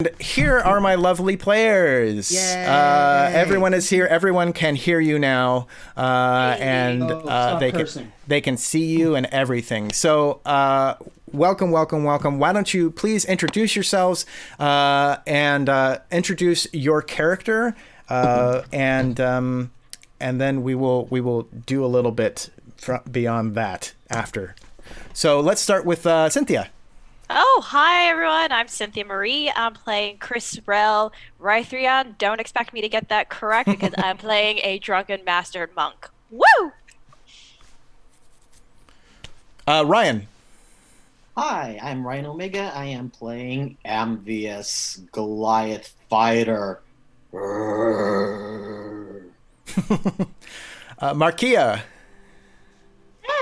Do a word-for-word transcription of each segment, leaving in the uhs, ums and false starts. And here are my lovely players. Uh, everyone is here. Everyone can hear you now, uh, and uh, they can they can see you and everything. So uh, welcome, welcome, welcome. Why don't you please introduce yourselves uh, and uh, introduce your character, uh, and um, and then we will we will do a little bit from beyond that after. So let's start with uh, Cynthia. Oh, hi everyone. I'm Cynthia Marie. I'm playing Chrisrel Rhythreon. Don't expect me to get that correct because I'm playing a drunken mastered monk. Woo! Uh, Ryan. Hi, I'm Ryan Omega. I am playing Amvious Goliath Fighter. uh, Markeia.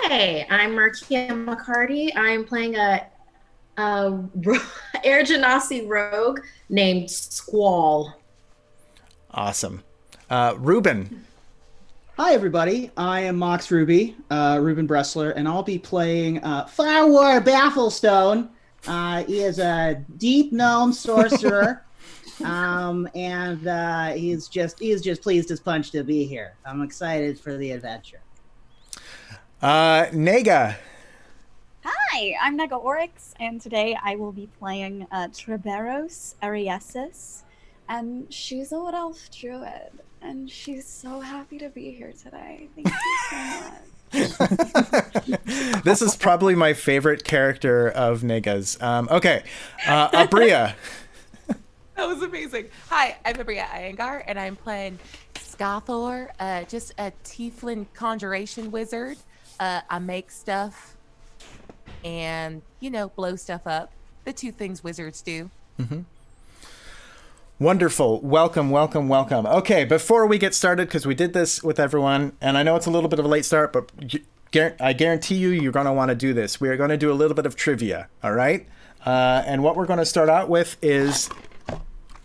Hey, I'm Markeia McCarty. I'm playing a Uh, Air Genasi rogue named Squall. Awesome. Uh, Reuben. Hi, everybody. I am Mox Ruby, uh, Reuben Bresler, and I'll be playing uh, Firewar Bafflestone. Uh, he is a deep gnome sorcerer, um, and uh, he's just he's just pleased as punch to be here. I'm excited for the adventure. Uh, Nega. Hi, I'm Nega Oryx, and today I will be playing uh, Treboros Ariessis, and she's a wood elf druid, and she's so happy to be here today. Thank you so much. This is probably my favorite character of Nega's. Um, okay, uh, Aabria. That was amazing. Hi, I'm Aabria Iyengar, and I'm playing Scathor, uh, just a tiefling conjuration wizard. Uh, I make stuff. And, you know, blow stuff up. The two things wizards do. Mm-hmm. Wonderful. Welcome, welcome, welcome. Okay, before we get started, because we did this with everyone, and I know it's a little bit of a late start, but I guarantee you you're going to want to do this. We are going to do a little bit of trivia, all right? Uh, and what we're going to start out with is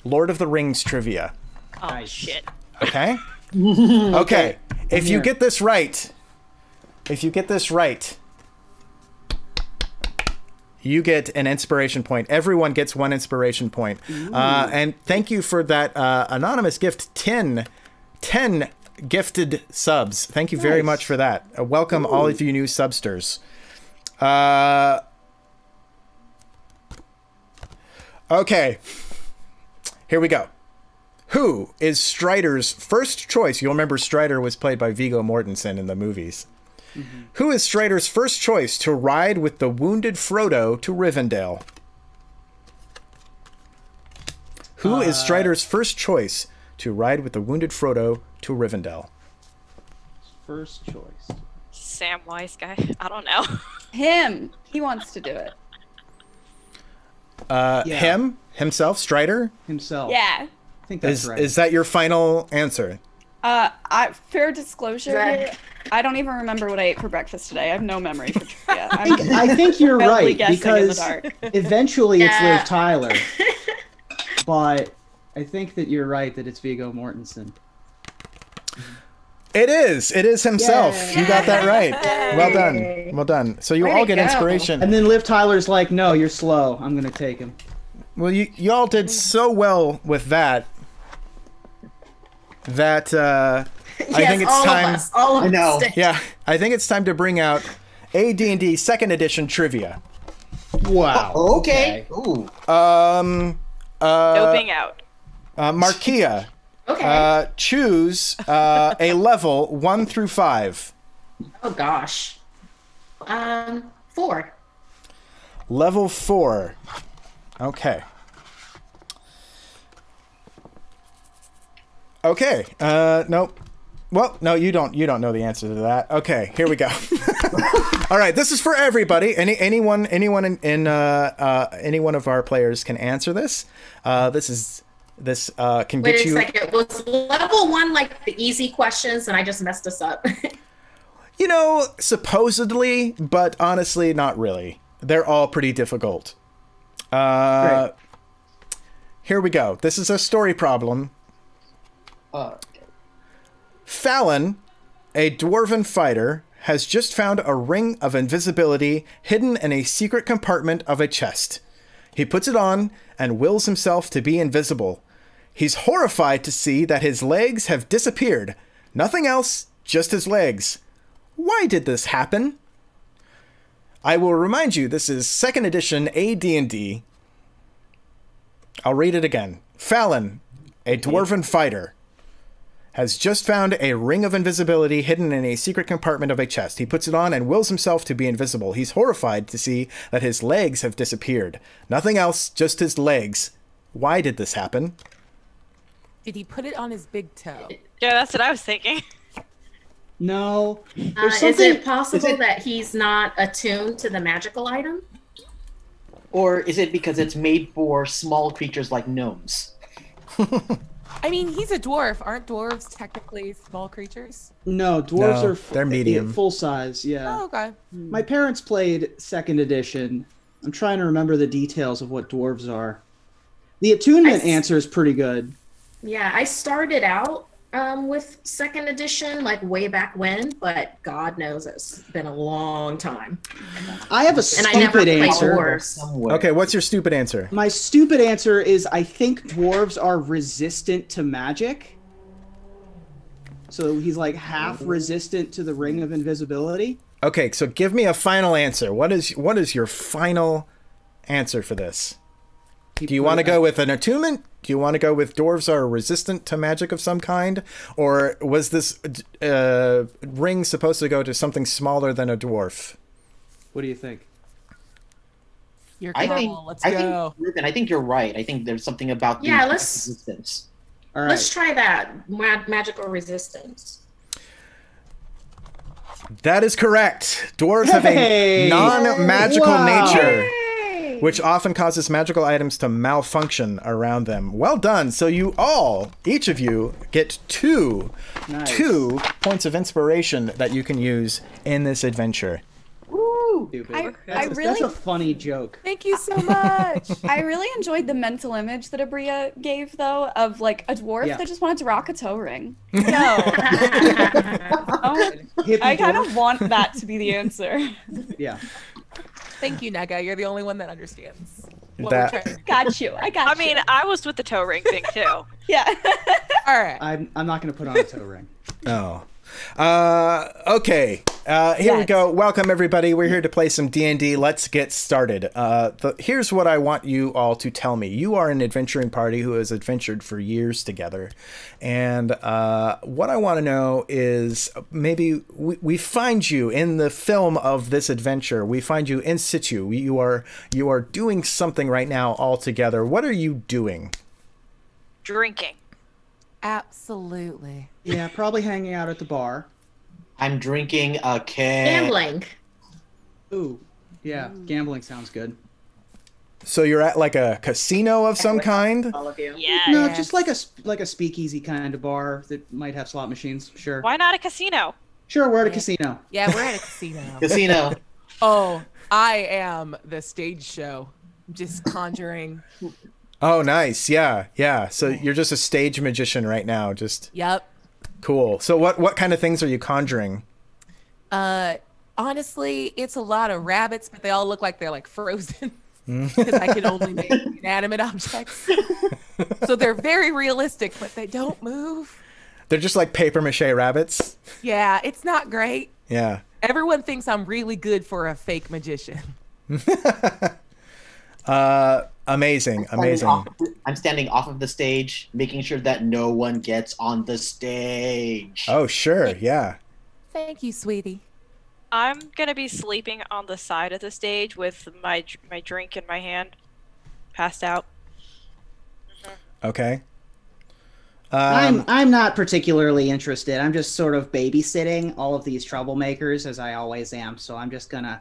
Lord of the Rings trivia. Oh, nice. Shit. Okay? okay. okay. If I'm you here. get this right, if you get this right... you get an inspiration point. Everyone gets one inspiration point. Uh, and thank you for that uh, anonymous gift. ten, ten gifted subs. Thank you nice. very much for that. Uh, welcome Ooh. all of you new substers. Uh, okay, here we go. Who is Strider's first choice? You'll remember Strider was played by Viggo Mortensen in the movies. Mm-hmm. Who is Strider's first choice to ride with the wounded Frodo to Rivendell? Who uh, is Strider's first choice to ride with the wounded Frodo to Rivendell? First choice. Samwise guy. I don't know. Him. He wants to do it. Uh, yeah. Him? Himself? Strider? Himself. Yeah. I think that's is, right. Is that your final answer? Uh, I, fair disclosure, right. I don't even remember what I ate for breakfast today. I have no memory for trivia. I, think, I think you're right, because eventually it's yeah. Liv Tyler. But I think that you're right that it's Viggo Mortensen. It is. It is himself. Yay. You got that right. Well done. Well done. So you Where'd all get go? inspiration. And then Liv Tyler's like, no, you're slow. I'm going to take him. Well, you, you all did so well with that. That uh, yes, I think it's all time. Of us, all of I know. Yeah, I think it's time to bring out A D and D Second Edition trivia. Wow. Oh, okay. okay. Ooh. Um. Uh, Doping out. Uh, Markeia. okay. Uh, choose uh, a level one through five. Oh gosh. Um, four. Level four. Okay. Okay. Uh, nope. Well, no, you don't. You don't know the answer to that. Okay, here we go. All right, this is for everybody. Any anyone anyone in, in uh, uh, any one of our players can answer this. Uh, this is this uh, can Wait get you. Wait a second. Was level one like the easy questions, and I just messed us up? You know, supposedly, but honestly, not really. They're all pretty difficult. Uh, here we go. This is a story problem. Uh, Fallon, a dwarven fighter, has just found a ring of invisibility hidden in a secret compartment of a chest. He puts it on and wills himself to be invisible. He's horrified to see that his legs have disappeared. Nothing else, just his legs. Why did this happen? I will remind you, this is second edition A D and D. I'll read it again. Fallon, a dwarven fighter, has just found a ring of invisibility hidden in a secret compartment of a chest. He puts it on and wills himself to be invisible. He's horrified to see that his legs have disappeared. Nothing else, just his legs. Why did this happen? Did he put it on his big toe? Yeah, that's what I was thinking. No. Uh, is it possible is it... that he's not attuned to the magical item? Or is it because it's made for small creatures like gnomes? I mean, he's a dwarf. Aren't dwarves technically small creatures? No, dwarves no, are f they're medium, full size. Yeah. Oh, okay. My parents played second edition. I'm trying to remember the details of what dwarves are. The attunement answer is pretty good. Yeah, I started out um, with second edition, like way back when, but God knows it's been a long time. I have a stupid and I never answer. Dwarves. Okay, what's your stupid answer? My stupid answer is I think dwarves are resistant to magic. So he's like half resistant to the ring of invisibility. Okay, so give me a final answer. What is what is your final answer for this? Do you want to go with an attunement? Do you want to go with dwarves are resistant to magic of some kind? Or was this uh, ring supposed to go to something smaller than a dwarf? What do you think? Your call. I think, let's I go. Think, Reuben, I think you're right. I think there's something about the yeah, let's, resistance. All right. Let's try that. Mag magical resistance. That is correct. Dwarves have hey! a non-magical wow. nature. Yay! Which often causes magical items to malfunction around them. Well done. So you all, each of you, get two, nice. two points of inspiration that you can use in this adventure. Woo! I, that's, I really, that's a funny joke. Thank you so much. I really enjoyed the mental image that Aabria gave, though, of like a dwarf yeah. that just wanted to rock a toe ring. No. oh, I kind of want that to be the answer. Yeah. Thank you, Nega. You're the only one that understands. What that. We're trying to got you. I got I you. I mean, I was with the toe ring thing, too. yeah. All right. I'm, I'm not going to put on a toe ring. Oh. Uh, okay. Uh, here yes. we go. Welcome, everybody. We're here to play some D and D. Let's get started. Uh, the, here's what I want you all to tell me. You are an adventuring party who has adventured for years together. And uh, what I want to know is maybe we, we find you in the film of this adventure. We find you in situ. We, you are, you are doing something right now all together. What are you doing? Drinking. Absolutely. Yeah, probably hanging out at the bar. I'm drinking a can. Gambling. Ooh, yeah, Ooh. gambling sounds good. So you're at like a casino of some kind? All of you. Yeah. No, yes. just like a like a speakeasy kind of bar that might have slot machines. Sure. Why not a casino? Sure, we're at a yeah. casino. Yeah, we're at a casino. Casino. Oh, I am the stage show. I'm just conjuring. Oh, nice. Yeah, yeah. So you're just a stage magician right now. Just Yep. Cool. So what, what kind of things are you conjuring? Uh, honestly, it's a lot of rabbits, but they all look like they're like frozen because I can only make inanimate objects. So they're very realistic, but they don't move. They're just like paper mache rabbits. Yeah, it's not great. Yeah. Everyone thinks I'm really good for a fake magician. Uh, amazing, amazing. I'm standing, off, I'm standing off of the stage, making sure that no one gets on the stage. Oh, sure, yeah. Thank you, sweetie. I'm going to be sleeping on the side of the stage with my my drink in my hand, passed out. Mm-hmm. Okay. Um, I'm, I'm not particularly interested. I'm just sort of babysitting all of these troublemakers, as I always am, so I'm just going to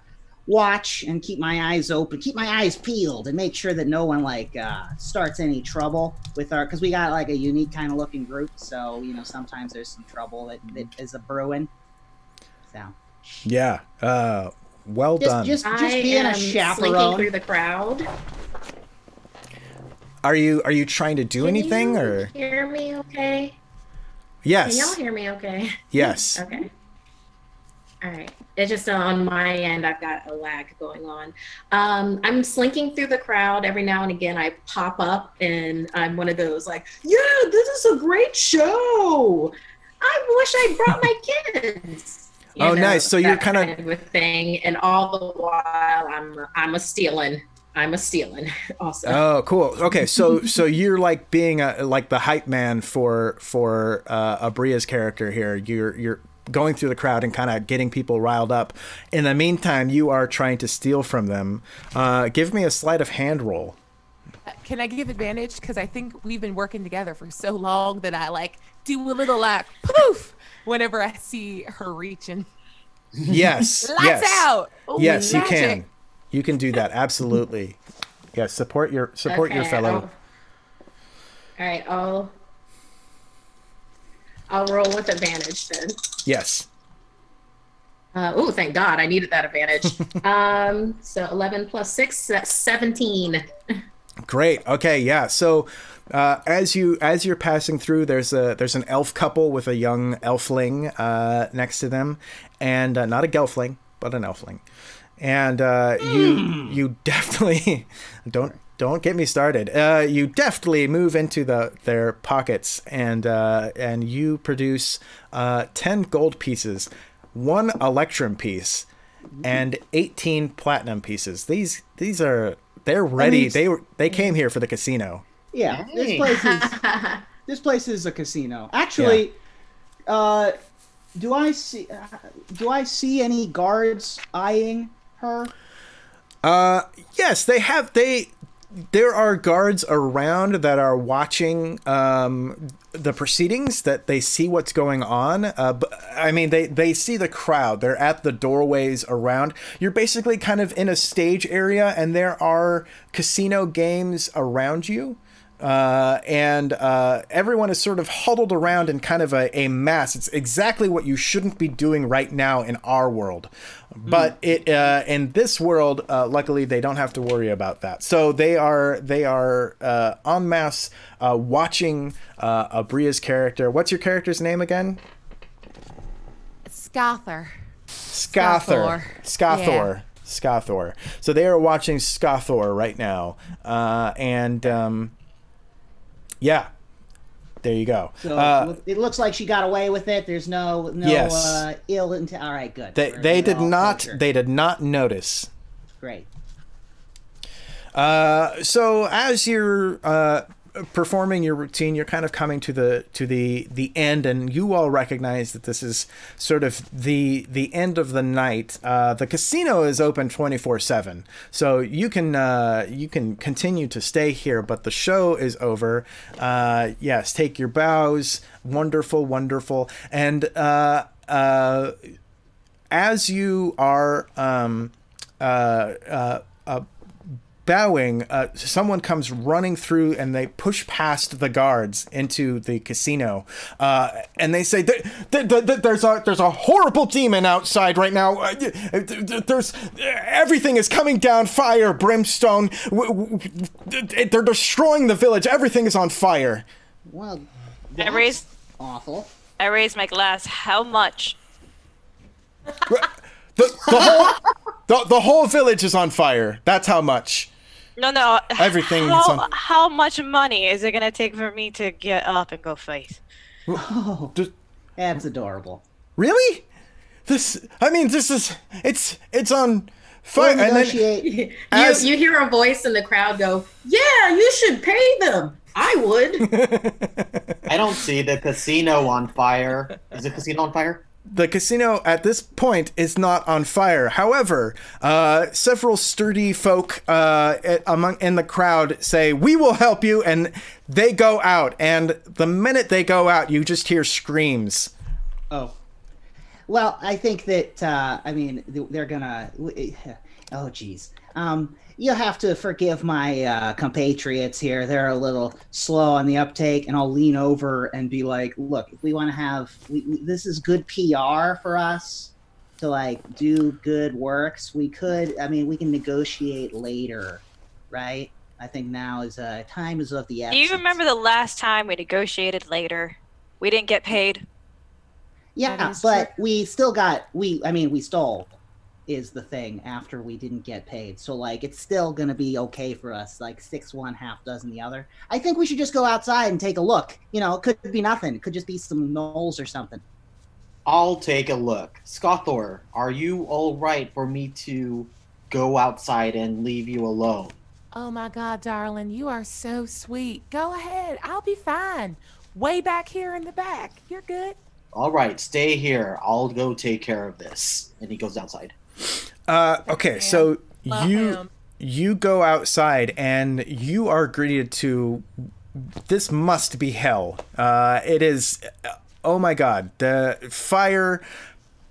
watch and keep my eyes open, keep my eyes peeled, and make sure that no one like uh, starts any trouble with our, because we got like a unique kind of looking group. So you know sometimes there's some trouble that, that is a brewing. So yeah, uh, well just, done. Just just I being a chaperone. Slinking through the crowd. Are you are you trying to do Can anything you or? Hear me okay? Yes. Can y'all hear me okay? Yes. Okay. All right. It's just on my end, I've got a lag going on. Um, I'm slinking through the crowd. Every now and again, I pop up and I'm one of those like, yeah, this is a great show. I wish I brought my kids. You oh, know, nice. So you're kind of... kind of thing. And all the while, I'm, I'm a stealing. I'm a stealing also. Oh, cool. Okay. So, so you're like being a, like the hype man for, for uh, Aabria's character here. You're, you're going through the crowd and kind of getting people riled up. In the meantime, you are trying to steal from them. Uh, give me a sleight of hand roll. Can I give advantage? Because I think we've been working together for so long that I like do a little like poof whenever I see her reaching. Yes. Lights yes. out. Ooh, yes, magic. You can. You can do that. Absolutely. Yeah. Support your support okay, your fellow. I'll, all right. I'll I'll roll with advantage then. Yes. Uh, oh, thank God! I needed that advantage. um, so eleven plus six, that's seventeen. Great. Okay. Yeah. So, uh, as you as you're passing through, there's a there's an elf couple with a young elfling uh, next to them, and uh, not a gelfling, but an elfling. And uh, mm. you you definitely don't don't get me started. Uh, you deftly move into the their pockets, and uh, and you produce uh, ten gold pieces, one electrum piece, and eighteen platinum pieces. These these are. They're ready. I mean, they were. They came here for the casino. Yeah, dang. this place is. This place is a casino. Actually, yeah. uh, do I see? Uh, do I see any guards eyeing her? Uh, yes, they have. They. There are guards around that are watching um, the proceedings, that they see what's going on. Uh, but, I mean, they, they see the crowd. They're at the doorways around. You're basically kind of in a stage area, and there are casino games around you. Uh, and uh, everyone is sort of huddled around in kind of a, a mass. It's exactly what you shouldn't be doing right now in our world. But it uh, in this world, uh, luckily, they don't have to worry about that. So they are they are uh, en masse uh, watching uh, Aabria's character. What's your character's name again? Scathor. Scathor. Scathor. Yeah. Scathor. So they are watching Scathor right now. Uh, and um, yeah. There you go. So uh, it looks like she got away with it. There's no no yes. uh, ill intent. All right, good. They We're, they did not culture. they did not notice. Great. Uh, so as you're uh, performing your routine, you're kind of coming to the to the the end, and you all recognize that this is sort of the the end of the night. Uh, the casino is open twenty-four seven, so you can uh, you can continue to stay here, but the show is over. Uh, yes, take your bows. Wonderful, wonderful. And uh, uh, as you are um, uh, uh, uh, bowing, uh, someone comes running through, and they push past the guards into the casino, uh, and they say, there, there, there, there's a there's a horrible demon outside right now. There's everything is coming down, fire, brimstone. They're destroying the village. Everything is on fire. Well, I raise awful. I raise my glass. How much? The, the whole the, the whole village is on fire. That's how much. No, no. Everything. How, on... how much money is it gonna take for me to get up and go fight? Oh, just... that's adorable. Really? This. I mean, this is. It's. It's on fire. We'll negotiate. And then, as... you, you hear a voice in the crowd go, "Yeah, you should pay them. I would." I don't see the casino on fire. Is the casino on fire? The casino at this point is not on fire. However, uh, several sturdy folk uh, among in the crowd say, "We will help you," and they go out. And the minute they go out, you just hear screams. Oh, well, I think that uh, I mean they're gonna. Oh, geez. Um, you'll have to forgive my uh, compatriots here. They're a little slow on the uptake, and I'll lean over and be like, look, if we want to have, we, we, this is good P R for us to like do good works. We could, I mean, we can negotiate later, right? I think now is uh, time is of the essence. Do you remember the last time we negotiated later? We didn't get paid. Yeah, but true. we still got, we, I mean, we stole is the thing after we didn't get paid. So, like, it's still going to be okay for us, like, six one, half dozen the other. I think we should just go outside and take a look. You know, it could be nothing. It could just be some gnolls or something. I'll take a look. Scathor, are you all right for me to go outside and leave you alone? Oh, my God, darling, you are so sweet. Go ahead. I'll be fine. Way back here in the back. You're good. All right, stay here. I'll go take care of this. And he goes outside. Uh, okay, so Love you him. you go outside and you are greeted to, this must be hell. Uh, it is, oh my God, the fire,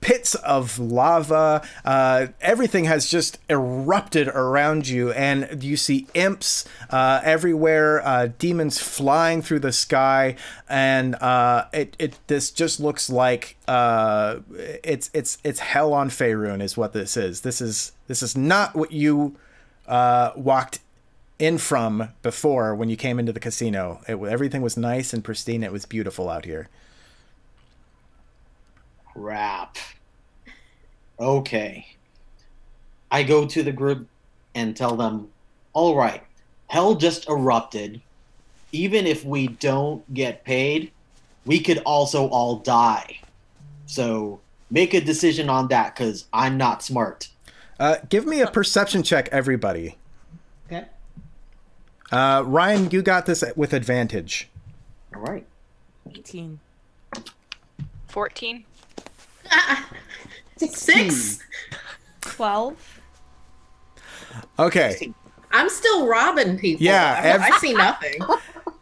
pits of lava, uh, everything has just erupted around you. And you see imps uh, everywhere, uh, demons flying through the sky. And uh, it, it this just looks like uh, it's it's it's hell on Faerun is what this is. This is this is not what you uh, walked in from before when you came into the casino. It, everything was nice and pristine. It was beautiful out here. Crap. Okay. I go to the group and tell them, all right, hell just erupted. Even if we don't get paid, we could also all die. So make a decision on that because I'm not smart. Uh, give me a perception check, everybody. Okay. Uh, Ryan, you got this with advantage. All right. eighteen. fourteen. Ah, six. twelve. Okay. I'm still robbing people. Yeah. Every... I see nothing.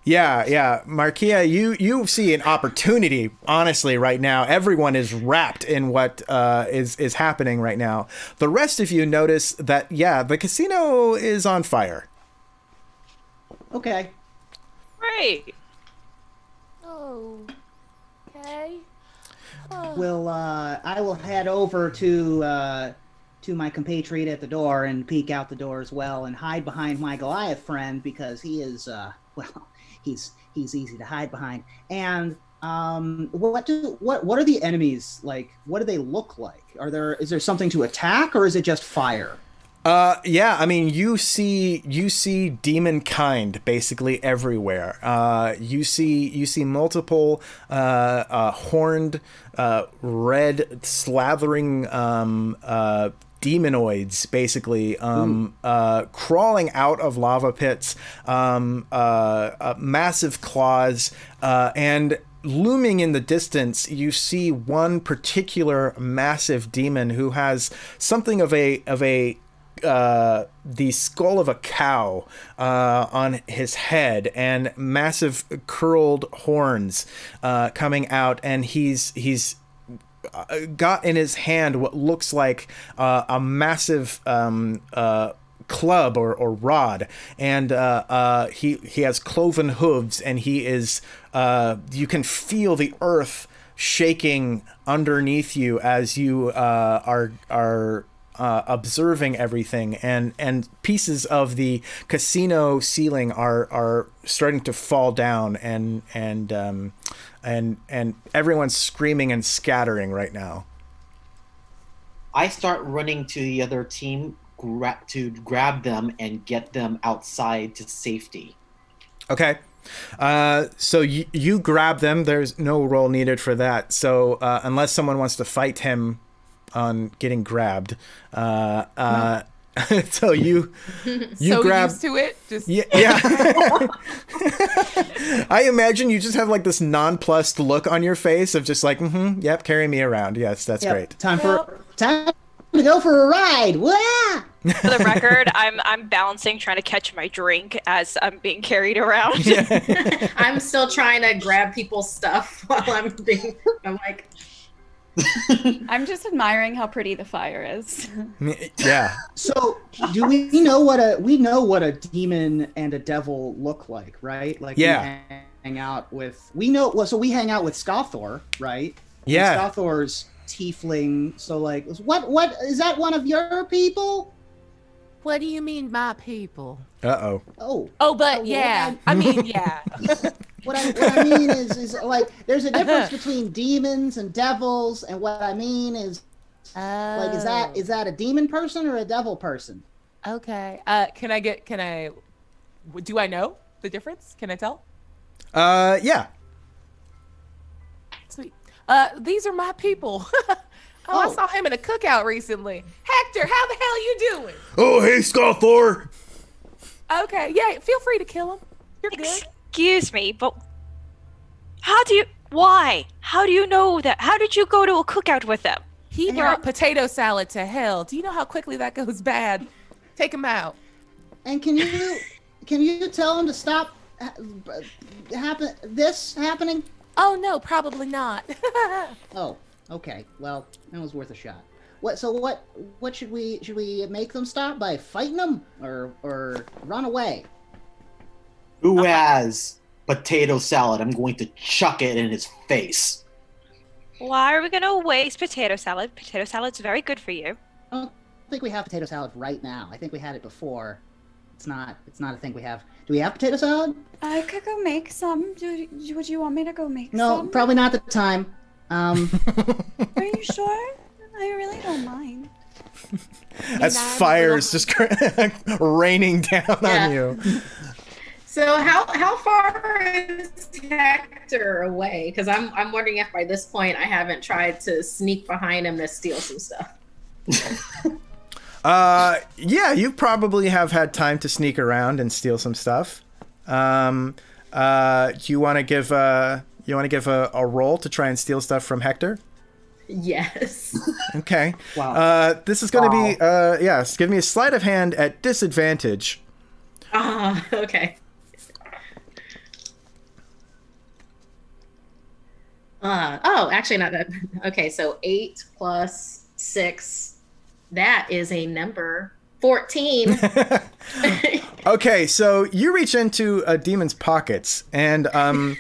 Yeah, yeah. Markeia, you, you see an opportunity, honestly, right now. Everyone is wrapped in what uh, is, is happening right now. The rest of you notice that, yeah, the casino is on fire. Okay. Great. Oh. Okay. Well, uh, I will head over to uh, to my compatriot at the door and peek out the door as well, and hide behind my Goliath friend because he is uh, well, he's he's easy to hide behind. And um, what do what what are the enemies like? What do they look like? Are there is there something to attack, or is it just fire? Uh, yeah, I mean, you see, you see demon kind basically everywhere. Uh, you see, you see multiple, uh, uh, horned, uh, red slathering, um, uh, demonoids basically, um, uh, crawling out of lava pits, um, uh, uh massive claws, uh, and looming in the distance, you see one particular massive demon who has something of a, of a, Uh, the skull of a cow uh, on his head and massive curled horns uh, coming out, and he's he's got in his hand what looks like uh, a massive um, uh, club or, or rod, and uh, uh, he he has cloven hooves, and he is uh, you can feel the earth shaking underneath you as you uh, are are. Uh, observing everything, and and pieces of the casino ceiling are are starting to fall down, and and um, and and everyone's screaming and scattering right now. I start running to the other team gra to grab them and get them outside to safety. Okay. Uh, so you, you grab them. There's no roll needed for that. So uh, unless someone wants to fight him on getting grabbed, uh, uh, so you you so grab used to it. Just yeah, yeah. I imagine you just have like this nonplussed look on your face of just like, mm-hmm, yep, carry me around. Yes, that's yep. great. Time for yep. time to go for a ride. Wah! For the record, I'm I'm balancing, trying to catch my drink as I'm being carried around. Yeah. I'm still trying to grab people's stuff while I'm being. I'm like. I'm just admiring how pretty the fire is. Yeah. So do we know what a we know what a demon and a devil look like, right? Like yeah. we hang out with we know well so we hang out with Scathor, right? Yeah. And Scathor's tiefling, so like what what is that one of your people? What do you mean my people? Uh oh. Oh. Oh but oh, yeah. Well, I mean yeah. What I, what I mean is, is like, there's a difference between demons and devils, and what I mean is, oh. like, is that is that a demon person or a devil person? Okay. Uh, can I get? Can I? Do I know the difference? Can I tell? Uh, yeah. Sweet. Uh, these are my people. oh, oh, I saw him in a cookout recently. Hector, how the hell you doing? Oh, hey, Scathor. Okay. Yeah. Feel free to kill him. You're good. Excuse me, but how do you, why? How do you know that? How did you go to a cookout with them? He and brought potato salad to hell. Do you know how quickly that goes bad? Take him out. And can you, can you tell him to stop happen, this happening? Oh no, probably not. Oh, okay. Well, that was worth a shot. What, so what, what should we, should we make them stop by fighting them or, or run away? Who okay. has potato salad? I'm going to chuck it in his face. Why are we going to waste potato salad? Potato salad's very good for you. I don't think we have potato salad right now. I think we had it before. It's not It's not a thing we have. Do we have potato salad? I could go make some. Do, would you want me to go make no, some? No, probably not the time. Um. Are you sure? I really don't mind. As fire is just raining down yeah. on you. So how how far is Hector away? Because I'm I'm wondering if by this point I haven't tried to sneak behind him to steal some stuff. uh yeah, you probably have had time to sneak around and steal some stuff. Um, uh, do you want to give a you want to give a, a roll to try and steal stuff from Hector? Yes. Okay. Wow. Uh, this is going to wow. be uh yeah. Give me a sleight of hand at disadvantage. Ah, uh, okay. Uh, oh, actually not that. Okay, so eight plus six, that is a number fourteen. Okay, so you reach into a demon's pockets and um,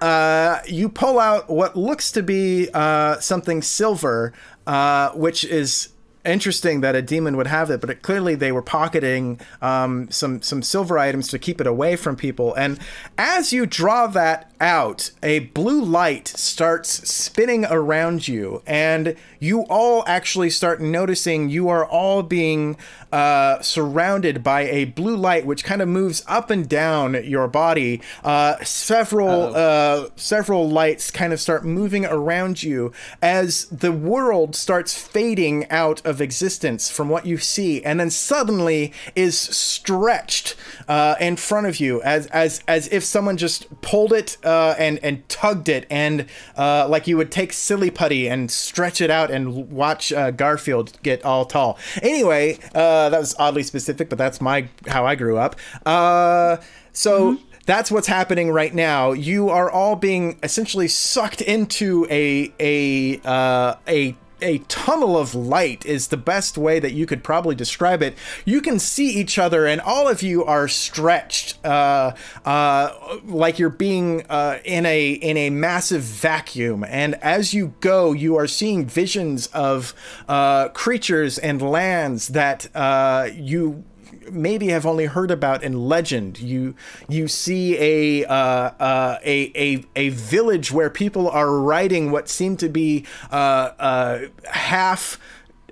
uh, you pull out what looks to be uh, something silver, uh, which is interesting that a demon would have it, but it, clearly they were pocketing um, some some silver items to keep it away from people. And as you draw that out, a blue light starts spinning around you, and you all actually start noticing you are all being uh, surrounded by a blue light, which kind of moves up and down your body. Uh, several uh, several lights kind of start moving around you as the world starts fading out of existence from what you see, and then suddenly is stretched uh, in front of you as as as if someone just pulled it uh, and and tugged it, and uh, like you would take silly putty and stretch it out and watch uh, Garfield get all tall. Anyway, uh, that was oddly specific, but that's my how I grew up. Uh, so. Mm-hmm. That's what's happening right now. You are all being essentially sucked into a a uh, a. A tunnel of light is the best way that you could probably describe it. You can see each other, and all of you are stretched uh, uh, like you're being uh, in a in a massive vacuum. And as you go, you are seeing visions of uh, creatures and lands that uh, you maybe have only heard about in legend. You you see a uh, uh, a, a a village where people are riding what seem to be uh, uh, half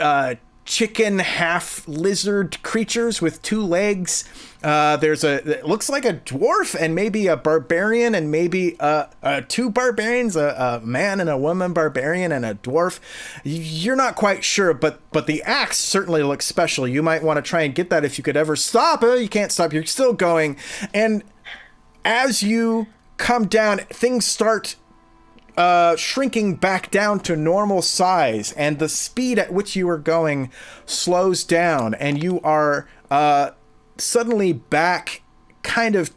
uh, chicken, half lizard creatures with two legs. Uh, there's a it looks like a dwarf and maybe a barbarian and maybe uh, uh, two barbarians, a, a man and a woman barbarian and a dwarf. You're not quite sure, but but the axe certainly looks special. You might want to try and get that if you could ever stop. Oh, you can't stop. You're still going. And as you come down, things start Uh, shrinking back down to normal size, and the speed at which you are going slows down, and you are uh, suddenly back kind of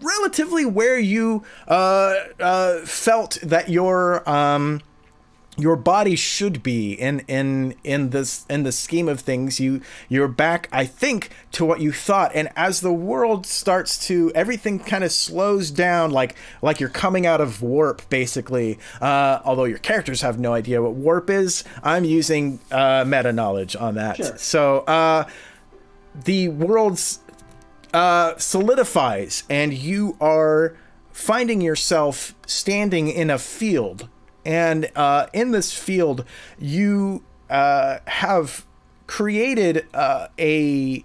relatively where you uh, uh, felt that your um, your body should be in in in this in the scheme of things. You you're back, I think, to what you thought. And as the world starts to, everything kind of slows down, like like you're coming out of warp, basically. Uh, although your characters have no idea what warp is, I'm using uh, meta knowledge on that. Sure. So uh, the world uh, solidifies, and you are finding yourself standing in a field. And uh, in this field, you uh, have created uh, a...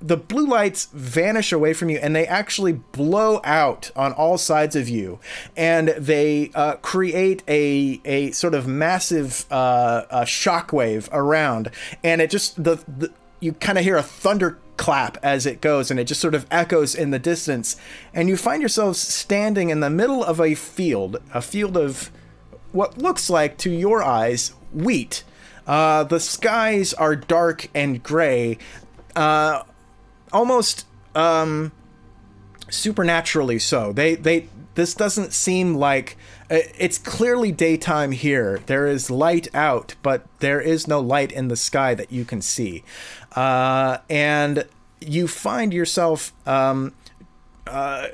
The blue lights vanish away from you, and they actually blow out on all sides of you, and they uh, create a a sort of massive uh, a shockwave around, and it just the, the you kind of hear a thunderclap as it goes, and it just sort of echoes in the distance, and you find yourselves standing in the middle of a field, a field of what looks like, to your eyes, wheat. Uh, the skies are dark and gray. Uh, almost um, supernaturally so. They they this doesn't seem like it's clearly daytime here. There is light out, but there is no light in the sky that you can see. Uh, and you find yourself um, uh,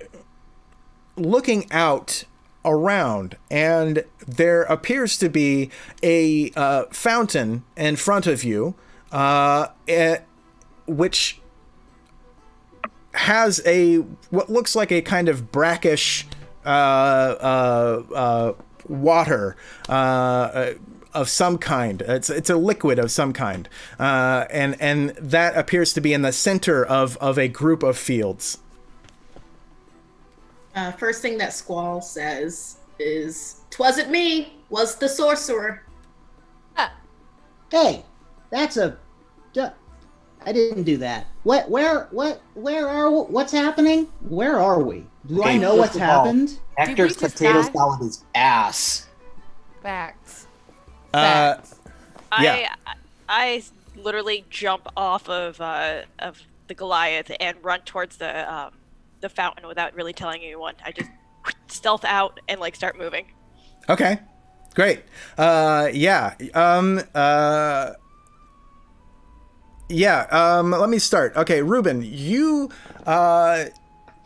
looking out around, and there appears to be a uh, fountain in front of you, uh, it, which has a what looks like a kind of brackish uh, uh, uh, water uh, of some kind. It's it's a liquid of some kind, uh, and and that appears to be in the center of of a group of fields. Uh, first thing that Squall says is, "'Twasn't me, was the sorcerer." Ah. Hey, that's a. Duh. I didn't do that. What? Where? What? Where are? What's happening? Where are we? Do okay, I know what's happened? Hector's potato salad is ass. Facts. Facts. Uh, yeah. I I literally jump off of uh, of the Goliath and run towards the um, the fountain without really telling anyone. I just stealth out and like start moving. Okay, great. Uh, yeah. Um. Uh. Yeah, um, let me start. Okay, Reuben, you uh,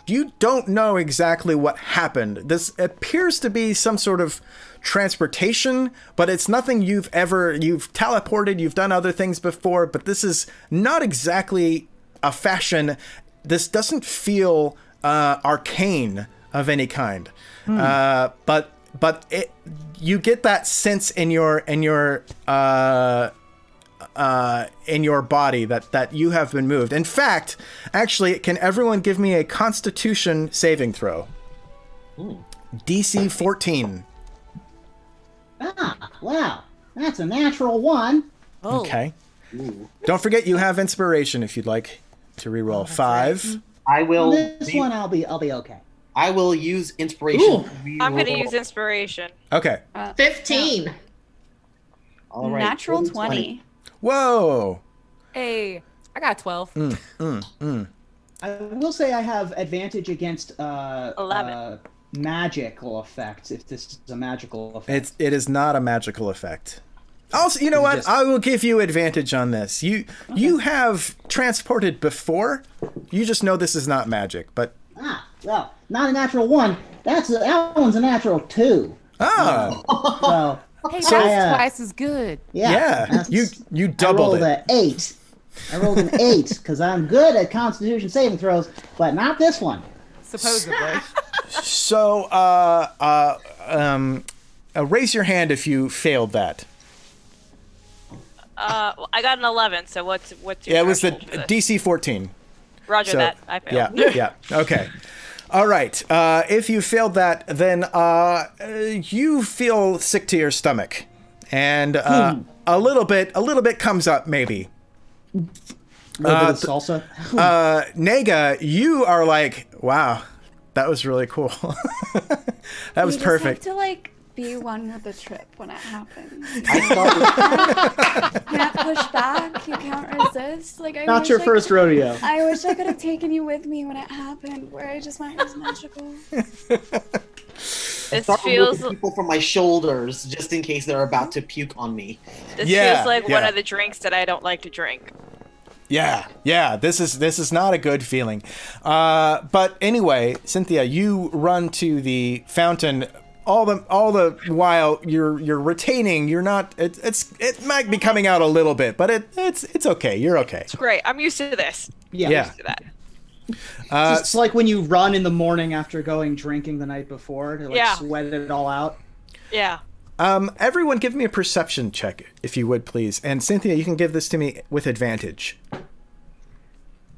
you don't know exactly what happened. This appears to be some sort of transportation, but it's nothing you've ever, you've teleported, you've done other things before, but this is not exactly a fashion. This doesn't feel uh, arcane of any kind, hmm. uh, but but it, you get that sense in your, in your, uh, Uh, in your body that that you have been moved. In fact, actually, can everyone give me a Constitution saving throw? Ooh. D C fourteen. Ah, wow, that's a natural one. Oh. Okay. Ooh. Don't forget, you have inspiration if you'd like to reroll oh, five. Right. I will. On this be, one, I'll be, I'll be okay. I will use inspiration. Ooh. I'm going to use inspiration. Okay. Uh, Fifteen. Yeah. All right. Natural twenty. Whoa! Hey, I got twelve. Mm, mm, mm. I will say I have advantage against uh, eleven uh, magical effects. If this is a magical effect, it's it is not a magical effect. Also, you know what? Just... I will give you advantage on this. You okay. you have transported before. You just know this is not magic, but ah, well, not a natural one. That's a, that one's a natural two. Oh. So, Hey, so, that's uh, twice as good. Yeah, yeah you you doubled it. I rolled it. an eight. I rolled an eight because I'm good at Constitution saving throws, but not this one. Supposedly. So, uh, uh, um, uh, raise your hand if you failed that. Uh, well, I got an eleven. So what's what's your? Yeah, it was the D C fourteen. Roger so, that. I failed. Yeah. Yeah. Okay. All right. Uh, if you failed that, then uh, you feel sick to your stomach, and uh, hmm. a little bit, a little bit comes up, maybe. A little uh, bit of salsa. Uh, Nega, you are like, wow, that was really cool. That was perfect. You have to like be one with the trip when it happens. I you, can't, you can't push back. You can't resist. Like I. Not your I first could, rodeo. I wish I could have taken you with me when it happened, where I just went it was magical. This feels people from my shoulders, just in case they're about to puke on me. This yeah, feels like yeah. one of the drinks that I don't like to drink. Yeah, yeah. This is this is not a good feeling. Uh, but anyway, Cynthia, you run to the fountain. All the all the while you're you're retaining. You're not. It, it's it might be coming out a little bit, but it it's it's okay. You're okay. It's great. I'm used to this. Yeah. yeah. I'm used to that. Uh, it's like when you run in the morning after going drinking the night before to like yeah. sweat it all out. Yeah. Um, everyone give me a perception check, if you would, please. And Cynthia, you can give this to me with advantage.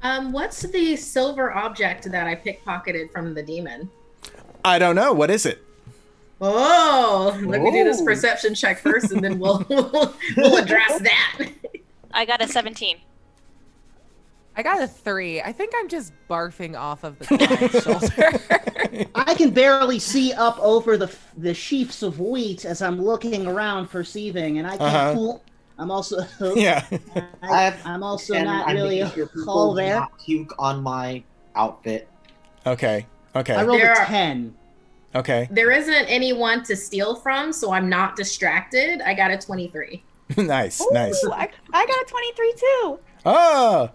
Um, what's the silver object that I pickpocketed from the demon? I don't know. What is it? Oh, let me do this perception check first, and then we'll we'll, we'll address that. I got a seventeen. I got a three. I think I'm just barfing off of the client's shoulder. I can barely see up over the the sheaves of wheat as I'm looking around, perceiving, and I can't. Uh-huh. I'm also yeah. I, I'm also not I'm really a call there. Not puke on my outfit. Okay. Okay. I rolled there a ten. Are, okay. There isn't anyone to steal from, so I'm not distracted. I got a twenty-three. Nice. Ooh, nice. I, I got a twenty-three too. Oh.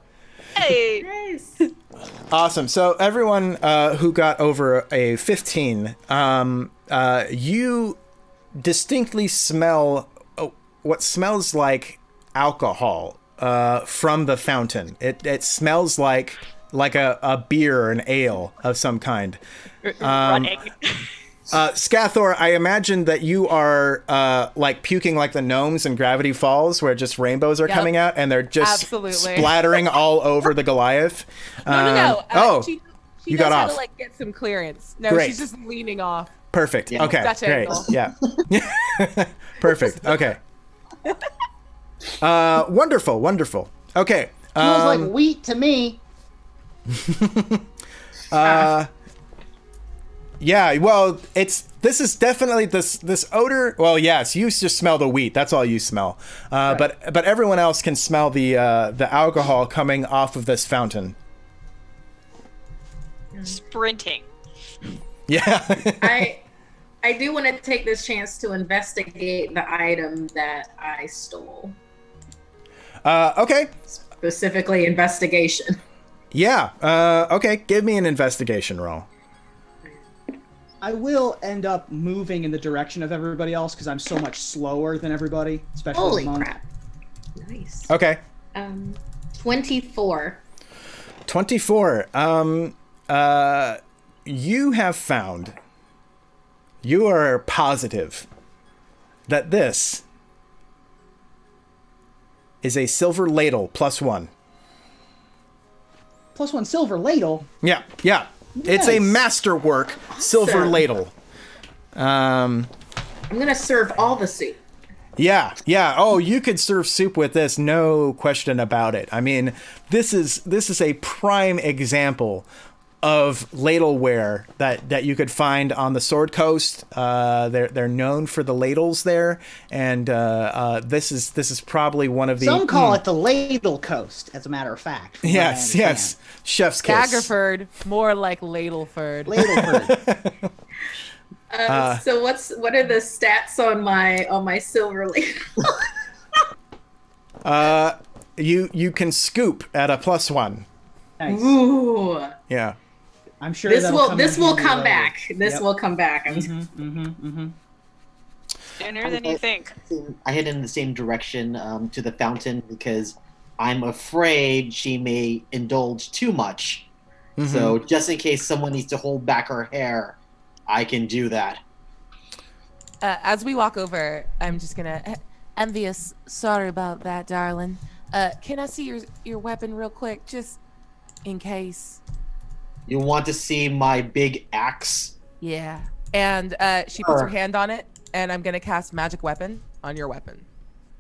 Hey. Nice. Awesome. So everyone uh, who got over a fifteen, um, uh, you distinctly smell oh, what smells like alcohol uh, from the fountain. It it smells like like a, a beer or an ale of some kind. Um, uh, Scathor, I imagine that you are uh, like puking like the gnomes in Gravity Falls, where just rainbows are yep. coming out and they're just Absolutely. splattering all over the Goliath. No, um, no, no. Uh, oh, she, she you got off. How to, like, get some clearance. No, Great. she's just leaning off. Perfect. Yeah. Okay. Dutch Great. Angle. Yeah. Perfect. Okay. Uh, wonderful. Wonderful. Okay. Um, smells like wheat to me. uh, yeah, well, it's this is definitely this this odor. Well, yes, you just smell the wheat. That's all you smell. Uh, right. But but everyone else can smell the uh, the alcohol coming off of this fountain. Sprinting. Yeah. I I do want to take this chance to investigate the item that I stole. Uh, okay. Specifically, investigation. Yeah. Uh, okay. Give me an investigation roll. I will end up moving in the direction of everybody else because I'm so much slower than everybody, especially. Holy among... crap! Nice. Okay. Um, twenty-four. Twenty-four. Um, uh, you have found. You are positive that this is a silver ladle plus one. Plus one silver ladle. Yeah, yeah. Yes. It's a masterwork silver ladle. Um, I'm gonna serve all the soup. Yeah, yeah. Oh, you could serve soup with this, no question about it. I mean, this is this is a prime example of ladleware that that you could find on the Sword Coast. Uh, they're they're known for the ladles there, and uh, uh, this is this is probably one of the some call mm, it the Ladle Coast, as a matter of fact. Yes, yes, chef's kiss. Daggerford, more like Ladleford. Ladleford. uh, uh, so what's what are the stats on my on my silver ladle? uh, you you can scoop at a plus one. Nice. Ooh. Yeah. I'm sure this will this will come back. This will come back. Mm-hmm, mm-hmm, mm-hmm. Sooner than you think. I head in the same direction um, to the fountain because I'm afraid she may indulge too much. Mm-hmm. So just in case someone needs to hold back her hair, I can do that. Uh, as we walk over, I'm just gonna Amvious. Sorry about that, darling. Uh, can I see your your weapon real quick? Just in case. You want to see my big axe? Yeah. And uh, she puts her hand on it, and I'm going to cast Magic Weapon on your weapon.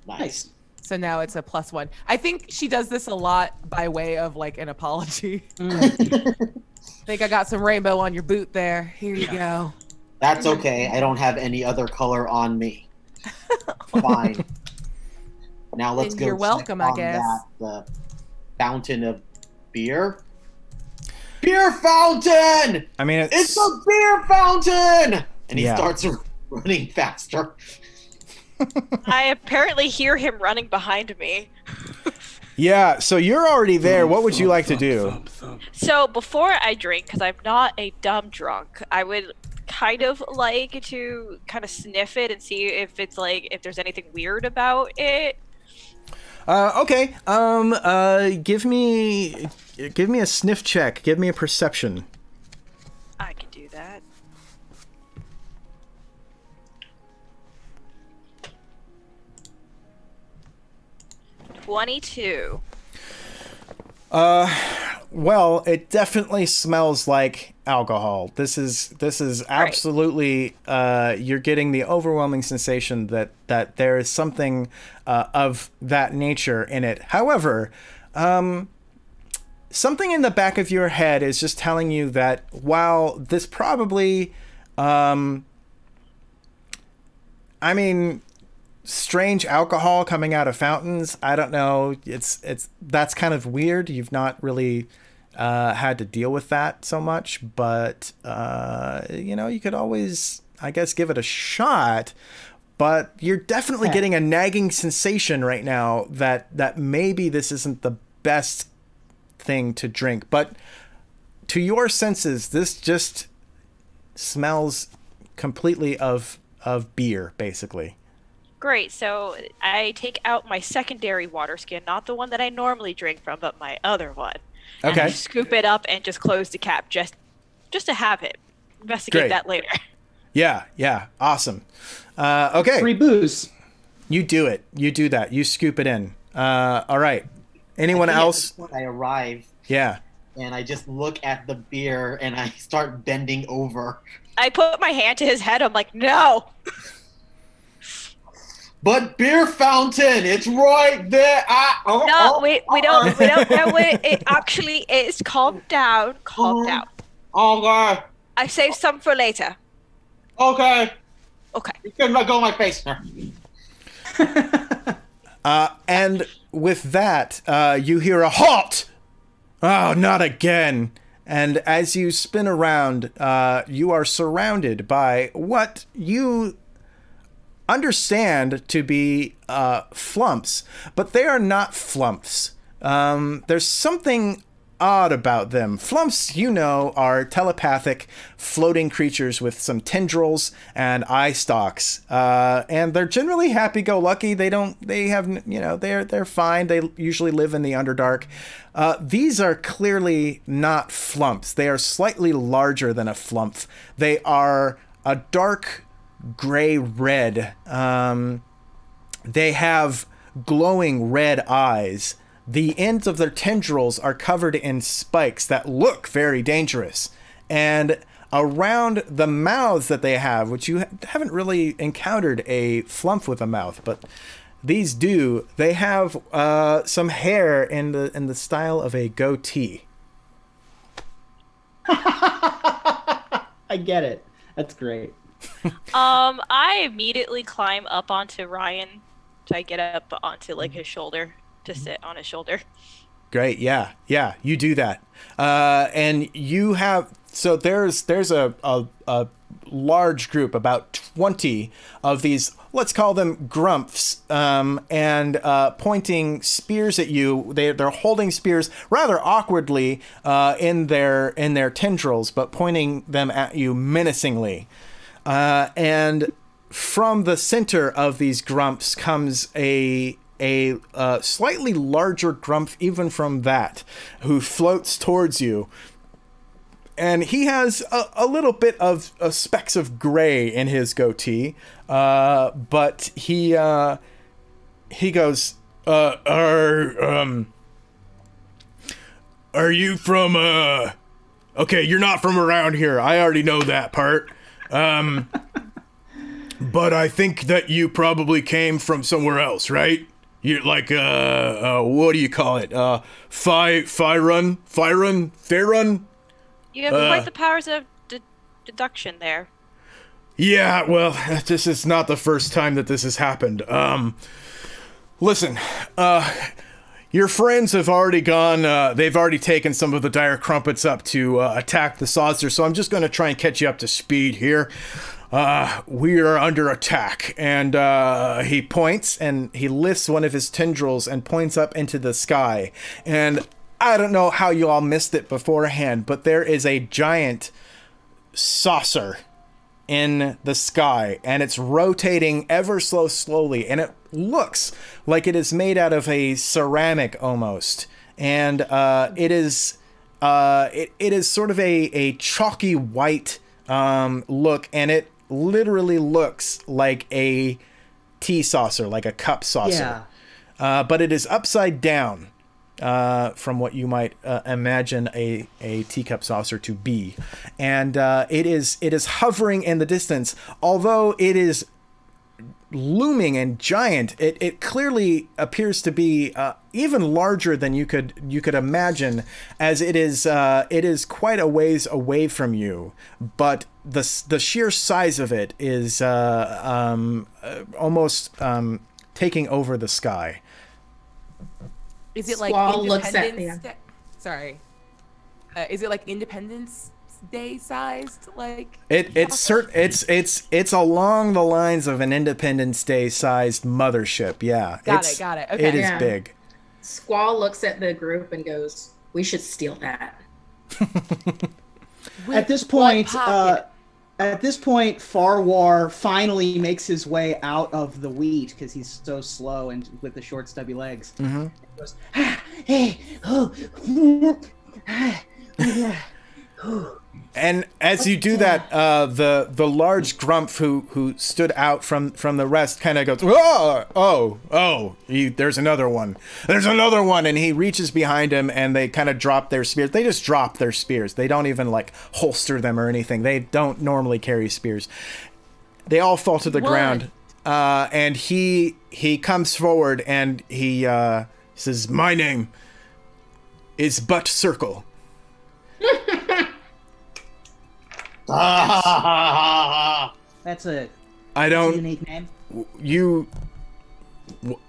Nice. So now it's a plus one. I think she does this a lot by way of, like, an apology. Mm. I think I got some rainbow on your boot there. Here you yeah. go. That's okay. I don't have any other color on me. Fine. Now let's and go. You're welcome, I guess. That, the fountain of beer. Beer fountain! I mean, it's, it's a beer fountain! And he yeah. starts running faster. I apparently hear him running behind me. Yeah, so you're already there. What would you like to do? So before I drink, because I'm not a dumb drunk, I would kind of like to kind of sniff it and see if it's like, if there's anything weird about it. Uh, okay. Um. Uh. Give me, give me a sniff check. Give me a perception. I can do that. twenty-two. Uh, well, it definitely smells like alcohol. This is this is absolutely. Right. Uh, you're getting the overwhelming sensation that that there is something uh, of that nature in it. However, um, something in the back of your head is just telling you that while this probably, um, I mean. strange alcohol coming out of fountains, I don't know, it's it's that's kind of weird. You've not really uh had to deal with that so much, but uh you know, you could always, I guess, give it a shot. But you're definitely yeah. getting a nagging sensation right now that that maybe this isn't the best thing to drink. But to your senses, this just smells completely of of beer, basically. Great, so I take out my secondary water skin, not the one that I normally drink from, but my other one. Okay. And I scoop it up and just close the cap, just just to have it. Investigate Great. that later. Yeah, yeah, awesome. Uh, okay. Free booze. You do it. You do that. You scoop it in. Uh, all right. Anyone else? When I arrive. Yeah. And I just look at the beer and I start bending over. I put my hand to his head. I'm like, no. But beer fountain, it's right there. I, oh, no, oh, we we don't uh, we don't know where it actually is. Calm down, calm down. Okay. I've saved some for later. Okay. Okay. You can let go of my face. uh, and with that, uh, you hear a halt. Oh, not again! And as you spin around, uh, you are surrounded by what you understand to be uh, flumps, but they are not flumps. Um, there's something odd about them. Flumps, you know, are telepathic floating creatures with some tendrils and eye stalks, uh, and they're generally happy-go-lucky. They don't, they have, you know, they're they're fine. They usually live in the Underdark. Uh, these are clearly not flumps. They are slightly larger than a flump. They are a dark gray-red. Um, they have glowing red eyes. The ends of their tendrils are covered in spikes that look very dangerous. And around the mouths that they have, which you ha haven't really encountered a flump with a mouth, but these do, they have uh, some hair in the, in the style of a goatee. I get it. That's great. um, I immediately climb up onto Ryan. So I get up onto like his shoulder to sit on his shoulder. Great, yeah, yeah, you do that, uh, and you have. So there's there's a, a a large group, about twenty of these. Let's call them grumps, um, and uh, pointing spears at you. They they're holding spears rather awkwardly uh, in their in their tendrils, but pointing them at you menacingly. Uh, and from the center of these grumps comes a a uh, slightly larger grump, even from that, who floats towards you. And he has a, a little bit of, of specks of gray in his goatee, uh, but he uh, he goes, uh, "Are um, are you from? Uh, okay, you're not from around here. I already know that part." Um, but I think that you probably came from somewhere else, right? You're like, uh, uh what do you call it? Uh, Phi, Phyrun, Phyrun, Phyrun? You have uh, quite the powers of de deduction there. Yeah, well, this is not the first time that this has happened. Um, listen, uh, your friends have already gone, uh, they've already taken some of the dire crumpets up to uh, attack the saucer, so I'm just going to try and catch you up to speed here. Uh, we are under attack. And uh, he points, and he lifts one of his tendrils and points up into the sky. And I don't know how you all missed it beforehand, but there is a giant saucer in the sky, and it's rotating ever so slowly, and it looks like it is made out of a ceramic almost, and uh, it is uh, it, it is sort of a, a chalky white um, look, and it literally looks like a tea saucer, like a cup saucer, yeah. uh, but it is upside down uh, from what you might uh, imagine a, a teacup saucer to be. And uh, it is it is hovering in the distance, although it is looming and giant. It, it clearly appears to be uh, even larger than you could you could imagine, as it is uh, it is quite a ways away from you. But the the sheer size of it is uh, um, almost um, taking over the sky. Is it like Squall looks at me. Sorry, uh, is it like Independence Day sized? Like it it's certain it's it's it's along the lines of an Independence Day sized mothership. Yeah, got it's, it, got it. Okay. It is yeah. big. Squall looks at the group and goes, "We should steal that." At this point, uh, at this point, Firewar finally makes his way out of the wheat because he's so slow and with the short, stubby legs. Mm-hmm. He goes, ah, hey, oh, ah, yeah, oh. And as you do that, uh, the the large grump who who stood out from from the rest kind of goes, oh, oh, oh, he, there's another one, there's another one, and he reaches behind him, and they kind of drop their spears. They just drop their spears. They don't even like holster them or anything. They don't normally carry spears. They all fall to the what? ground, uh, and he he comes forward and he uh, says, "My name is Butt Circle." That's a I don't unique name. You,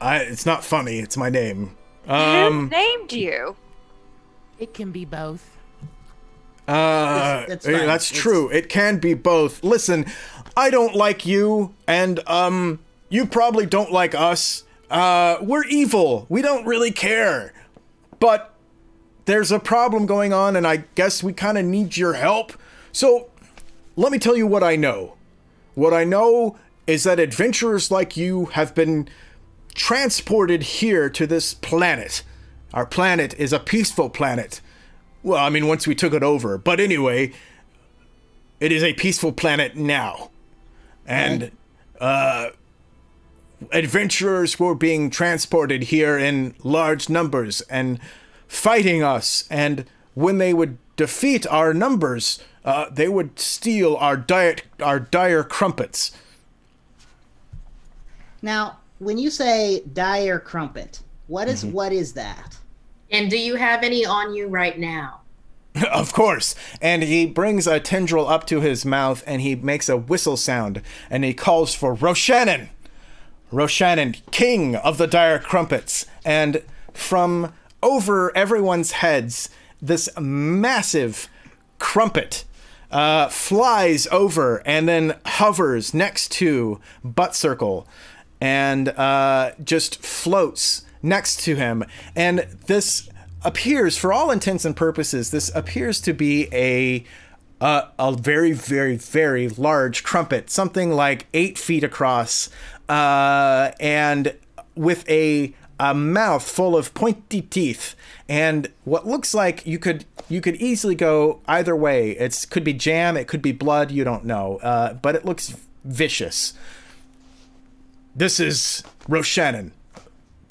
I, it's not funny. It's my name. Um, Who named you? It can be both. Uh, it's, it's yeah, that's it's... true. It can be both. Listen, I don't like you, and um, you probably don't like us. Uh, we're evil. We don't really care. But there's a problem going on, and I guess we kind of need your help. So. Let me tell you what I know. What I know is that adventurers like you have been transported here to this planet. Our planet is a peaceful planet. Well, I mean, once we took it over. But anyway, it is a peaceful planet now. And uh, adventurers were being transported here in large numbers and fighting us. And when they would defeat our numbers... Uh, they would steal our diet, our dire crumpets. Now, when you say dire crumpet, what is mm-hmm. what is that? And do you have any on you right now? Of course. And he brings a tendril up to his mouth, and he makes a whistle sound, and he calls for Roshannon, Roshannon, king of the dire crumpets. And from over everyone's heads, this massive crumpet uh, flies over and then hovers next to Butt Circle and uh, just floats next to him. And this appears, for all intents and purposes, this appears to be a uh, a very, very, very large crumpet, something like eight feet across, uh, and with a a mouth full of pointy teeth, and what looks like you could you could easily go either way. It could be jam, it could be blood, you don't know, uh, but it looks vicious. This is Roshannon.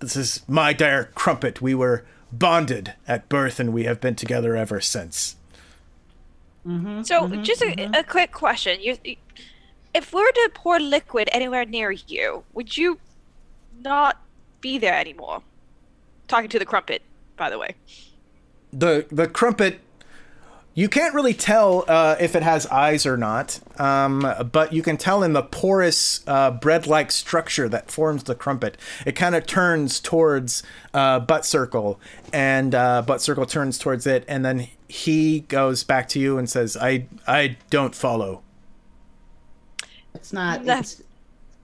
This is my dire crumpet. We were bonded at birth, and we have been together ever since. Mm-hmm, so mm-hmm, just mm-hmm. a, a quick question. You, if we were to pour liquid anywhere near you, would you not... be there anymore? Talking to the crumpet, by the way. The the crumpet, you can't really tell uh, if it has eyes or not, um, but you can tell in the porous uh, bread-like structure that forms the crumpet. It kind of turns towards uh, Butt Circle, and uh, Butt Circle turns towards it, and then he goes back to you and says, "I I don't follow." It's not. That's... It's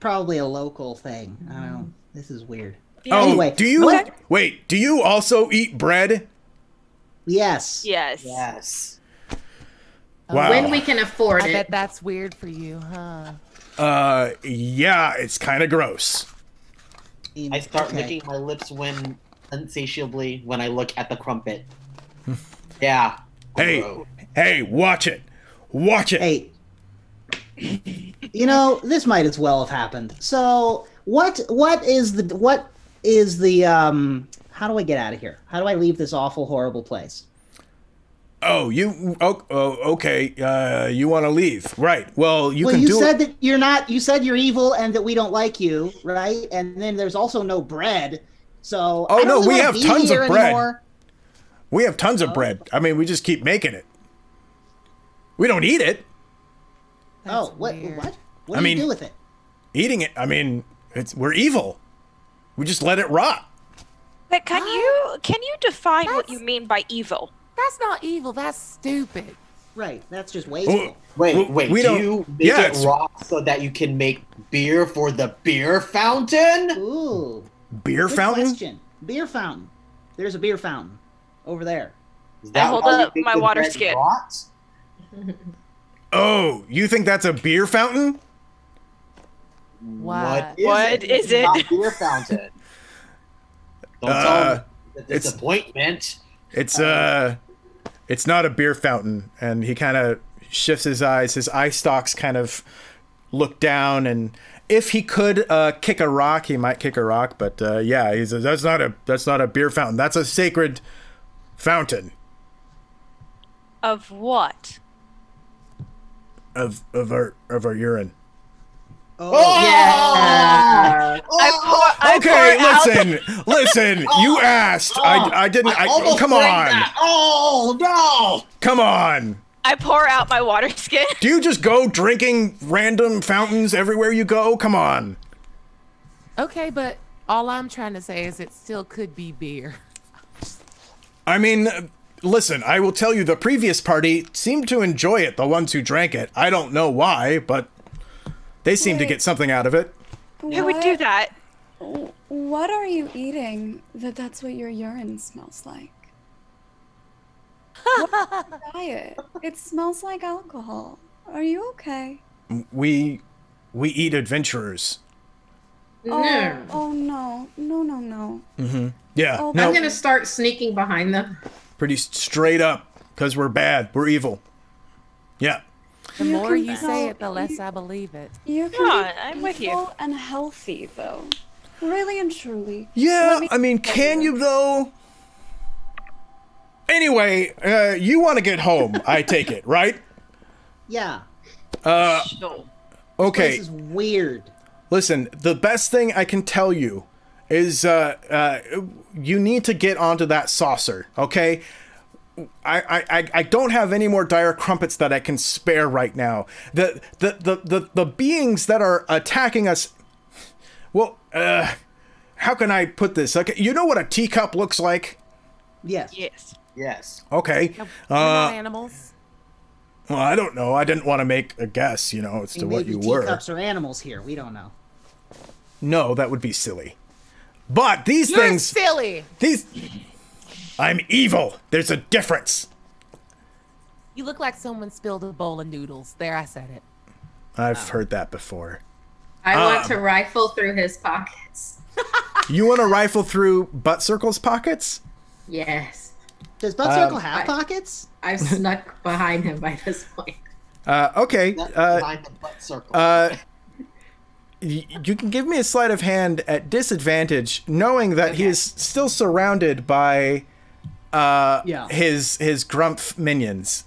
probably a local thing. Mm-hmm. I don't. This is weird. Yeah. Oh, anyway, do you what? wait? Do you also eat bread? Yes. Yes. Yes. Wow. When we can afford it. I bet that's weird for you, huh? Uh, yeah, it's kind of gross. I start okay. licking my lips when insatiably when I look at the crumpet. Yeah. Hey, gross. Hey, watch it. Watch it. Hey. You know, this might as well have happened. So, what what is the what is the um how do I get out of here? How do I leave this awful, horrible place? Oh, you oh, oh okay, uh you want to leave. Right. Well, you well, can you do Well, you said it. that you're not you said you're evil and that we don't like you, right? And then there's also no bread. So, oh, I don't no, really we have tons of bread. Anymore. We have tons of oh. bread. I mean, we just keep making it. We don't eat it. That's oh, what, what? What? What do I mean, you do with it? Eating it. I mean, it's we're evil. We just let it rot. But can oh, you can you define what you mean by evil? That's not evil. That's stupid. Right. That's just wasteful. Wait, wait. wait we do don't, you make yeah, it rot so that you can make beer for the beer fountain? Ooh. Beer Good fountain. Question. Beer fountain. There's a beer fountain over there. I hold up my water skid. Oh, you think that's a beer fountain? What? What is what it? Is it's it? Not beer fountain. Don't uh, tell him the disappointment. It's uh, it's not a beer fountain, and he kind of shifts his eyes. His eye stalks kind of look down, and if he could uh, kick a rock, he might kick a rock. But uh, yeah, he's a, that's not a that's not a beer fountain. That's a sacred fountain. Of what? Of of our of our urine. Oh, oh yeah. Oh, I pour, I okay, listen, listen. Oh, you asked. Oh, I I didn't. I, I come on. That. Oh no! Come on. I pour out my water skin. Do you just go drinking random fountains everywhere you go? Come on. Okay, but all I'm trying to say is it still could be beer. I mean. Listen, I will tell you, the previous party seemed to enjoy it, the ones who drank it. I don't know why, but they seemed Wait, to get something out of it. What, who would do that? What are you eating that that's what your urine smells like? What's your diet? It smells like alcohol. Are you okay? We, we eat adventurers. Oh, no. oh no, no, no, no. Mm-hmm. Yeah. Oh, no. I'm going to start sneaking behind them. Pretty straight up, because we're bad. We're evil. Yeah. The more you, you say it, the less you, I believe it. You can yeah, be I'm with you. And healthy, though. Really and truly. Yeah, me, I mean, can you, though? Anyway, uh, you want to get home, I take it, right? Yeah. Uh, sure. Okay. This is weird. Listen, the best thing I can tell you is uh, uh, you need to get onto that saucer, okay? I, I, I don't have any more dire crumpets that I can spare right now. The the the the, the beings that are attacking us. Well, uh, how can I put this? Okay, you know what a teacup looks like? Yes. Yes. Yes. Okay. Yep. Uh, animals. Well, I don't know. I didn't want to make a guess. You know, as to what you were. Teacups are animals here. We don't know. No, that would be silly. But these You're things, silly. These, I'm evil. There's a difference. You look like someone spilled a bowl of noodles. There, I said it. I've oh. heard that before. I um, want to rifle through his pockets. You want to rifle through Butt Circle's pockets? Yes. Does Butt Circle um, have I, pockets? I've snuck behind him by this point. Uh, okay. Uh, behind the Butt Circle. Uh, You can give me a sleight of hand at disadvantage, knowing that okay. he is still surrounded by uh, yeah. his his grumpf minions.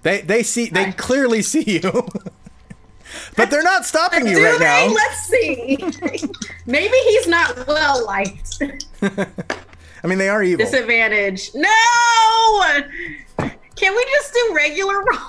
They they see they I... clearly see you, but they're not stopping you right now. Let's see. Maybe he's not well liked. I mean, they are evil. Disadvantage. No. Can we just do regular rolls?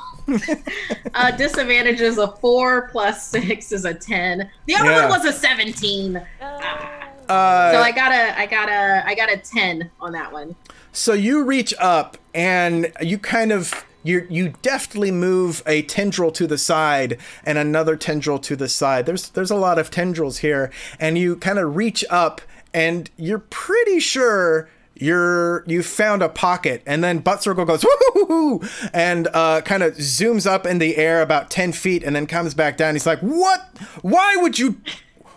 uh, disadvantage is a four plus six is a ten. The other yeah. one was a seventeen. Ah. Uh, so I got a, I got a, I got a ten on that one. So you reach up and you kind of you you deftly move a tendril to the side and another tendril to the side. There's there's a lot of tendrils here, and you kind of reach up and you're pretty sure you're you found a pocket, and then Butt Circle goes woo-hoo-hoo-hoo, and uh, kind of zooms up in the air about ten feet and then comes back down. He's like, what? Why would you?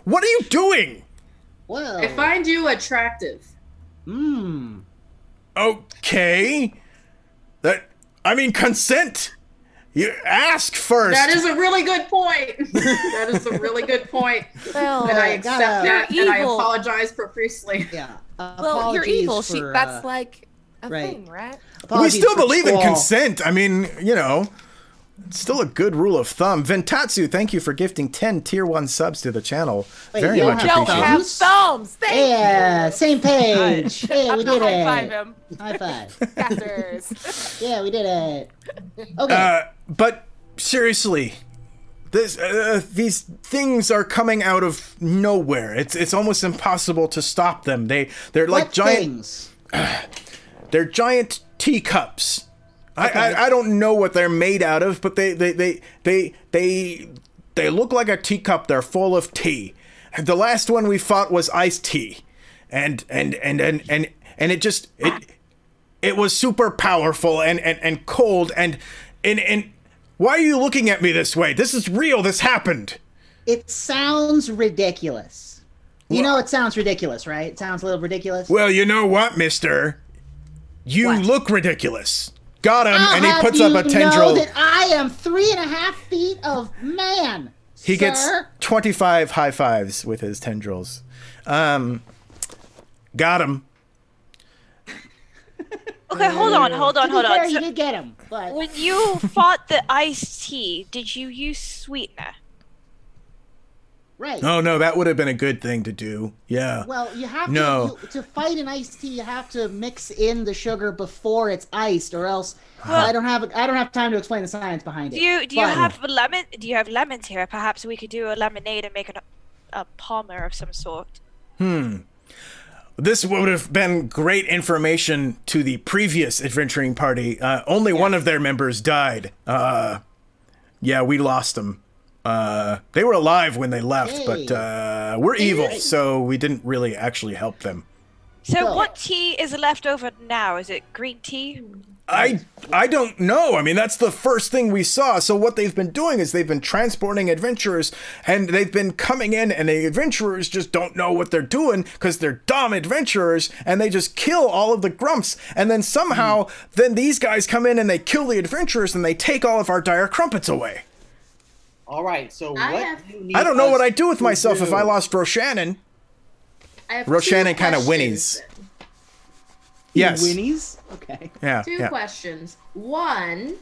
What are you doing? Well, I find you attractive. Hmm. Okay. That, I mean, consent. You ask first. That is a really good point. That is a really good point. Well, and I accept gotta, that, and evil. I apologize profusely. Yeah. Uh, well, you're evil. For, she, that's uh, like a right. thing, right? Apologies we still believe Squall. in consent. I mean, you know, it's still a good rule of thumb. Ventatsu, thank you for gifting ten tier one subs to the channel. Wait, Very much appreciated. You don't have thumbs. Thank yeah, you. same page. Hey, we did it. High five him. High five. Bastards. Yeah, we did it. Okay. Uh, But seriously, this uh, these things are coming out of nowhere. It's it's almost impossible to stop them. They they're like what giant things? Uh, they're giant teacups. Okay. I, I I don't know what they're made out of, but they they they they they they look like a teacup. They're full of tea. The last one we fought was iced tea, and and and and and and it just it it was super powerful and and and cold and. And, and why are you looking at me this way? This is real. This happened. It sounds ridiculous. You well, know it sounds ridiculous, right? It sounds a little ridiculous. Well, you know what, mister? You what? look ridiculous. Got him, I'll and he puts up a tendril. Know that I am three and a half feet of man, He sir. gets twenty-five high fives with his tendrils. Um, got him. Okay, hold on, hold on, hold on. Fair, so, you did get him, but... When you fought the iced tea, did you use sweetener? Right. Oh, no, that would have been a good thing to do. Yeah. Well, you have no. to... You, to fight an iced tea, you have to mix in the sugar before it's iced, or else... Well, I don't have I don't have time to explain the science behind it. Do you, do you have lemon? Do you have lemons here? Perhaps we could do a lemonade and make an, a palmer of some sort. Hmm. This would have been great information to the previous adventuring party. Uh, only yeah. one of their members died. Uh, yeah, we lost them. Uh, they were alive when they left, hey. but uh, we're evil, so we didn't really actually help them. So well, what tea is left over now? Is it green tea? I, I don't know. I mean, that's the first thing we saw. So what they've been doing is they've been transporting adventurers, and they've been coming in, and the adventurers just don't know what they're doing because they're dumb adventurers, and they just kill all of the grumps. And then somehow, mm. then these guys come in, and they kill the adventurers, and they take all of our dire crumpets away. All right, so I, what have, do you need I don't know what I'd do with myself do. if I lost Roshannon. Roshannon kind of whinnies. Yes. Winnies? Okay. Yeah. Two yeah. questions. One,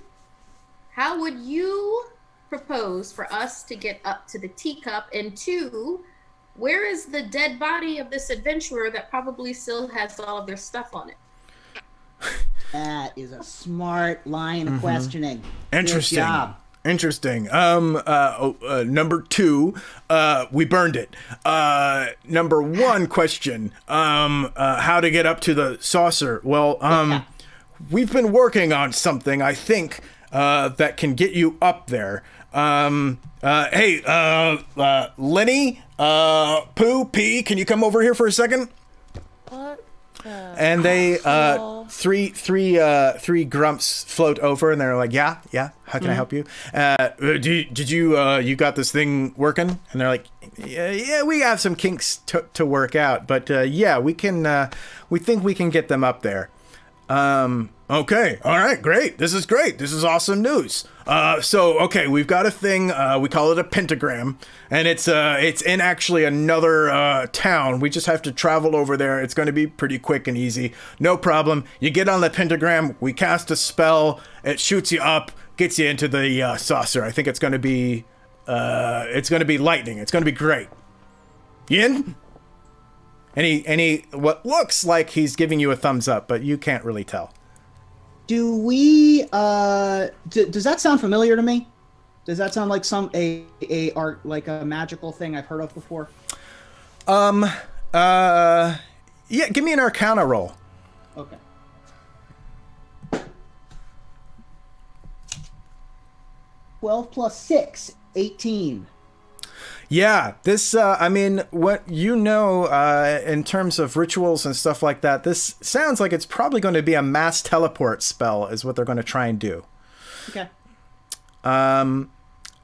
how would you propose for us to get up to the teacup? And two, where is the dead body of this adventurer that probably still has all of their stuff on it? That is a smart line of mm-hmm. questioning. Interesting. Good job. Interesting. Um, uh, uh, number two, uh, we burned it. Uh, number one question, um, uh, how to get up to the saucer. Well, um, yeah. we've been working on something, I think, uh, that can get you up there. Um, uh, hey, uh, uh, Lenny, uh, Pooh, P, can you come over here for a second? What? Uh, and they, uh, three, three, uh, three grumps float over, and they're like, "Yeah, yeah. How can mm-hmm. I help you? Uh, did you, did you, uh, you got this thing working?" And they're like, "Yeah, yeah we have some kinks to, to work out, but uh, yeah, we can. Uh, we think we can get them up there." Um, okay, all right, great. This is great. This is awesome news. Uh, so okay, we've got a thing. Uh, we call it a pentagram, and it's uh, it's in actually another uh, town. We just have to travel over there. It's going to be pretty quick and easy. No problem. You get on the pentagram. We cast a spell. It shoots you up, gets you into the uh, saucer. I think it's going to be uh, it's going to be lightning. It's going to be great. You in? And he, and he, what looks like he's giving you a thumbs up, but you can't really tell. Do we, uh, do, does that sound familiar to me? Does that sound like some, a, a art, like a magical thing I've heard of before? Um, uh, yeah, give me an Arcana roll. Okay. twelve plus six, eighteen. Yeah, this, uh, I mean, what you know, uh, in terms of rituals and stuff like that, this sounds like it's probably going to be a mass teleport spell is what they're going to try and do. Okay. Um,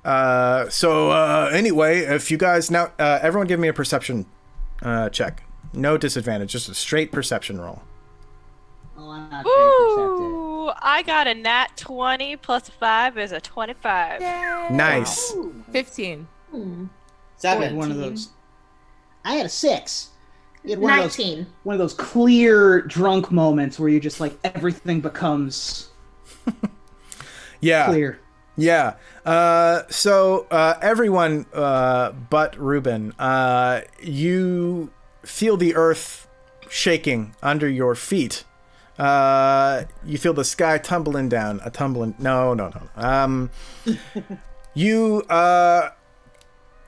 uh, so, uh, anyway, if you guys, now, uh, everyone give me a perception, uh, check. No disadvantage, just a straight perception roll. Well, I'm not very perceptive. I got a nat twenty plus five is a twenty-five. Yay. Nice. Ooh. fifteen. Hmm. Seven. One of those. I had a six. You had one nineteen. Of those, one of those clear drunk moments where you just like everything becomes. Yeah. Clear. Yeah. Uh, so uh, everyone uh, but Reuben, uh, you feel the earth shaking under your feet. Uh, you feel the sky tumbling down. A tumbling. No, no, no. Um, you. Uh,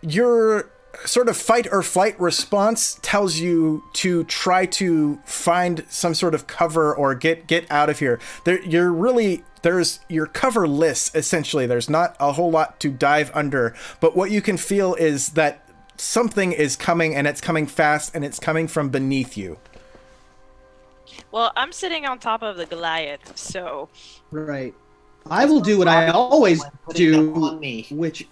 Your sort of fight or flight response tells you to try to find some sort of cover or get get out of here. There, you're really there's you're coverless essentially. There's not a whole lot to dive under, but what you can feel is that something is coming, and it's coming fast, and it's coming from beneath you. Well, I'm sitting on top of the Goliath, so right. I will do what I always do, which.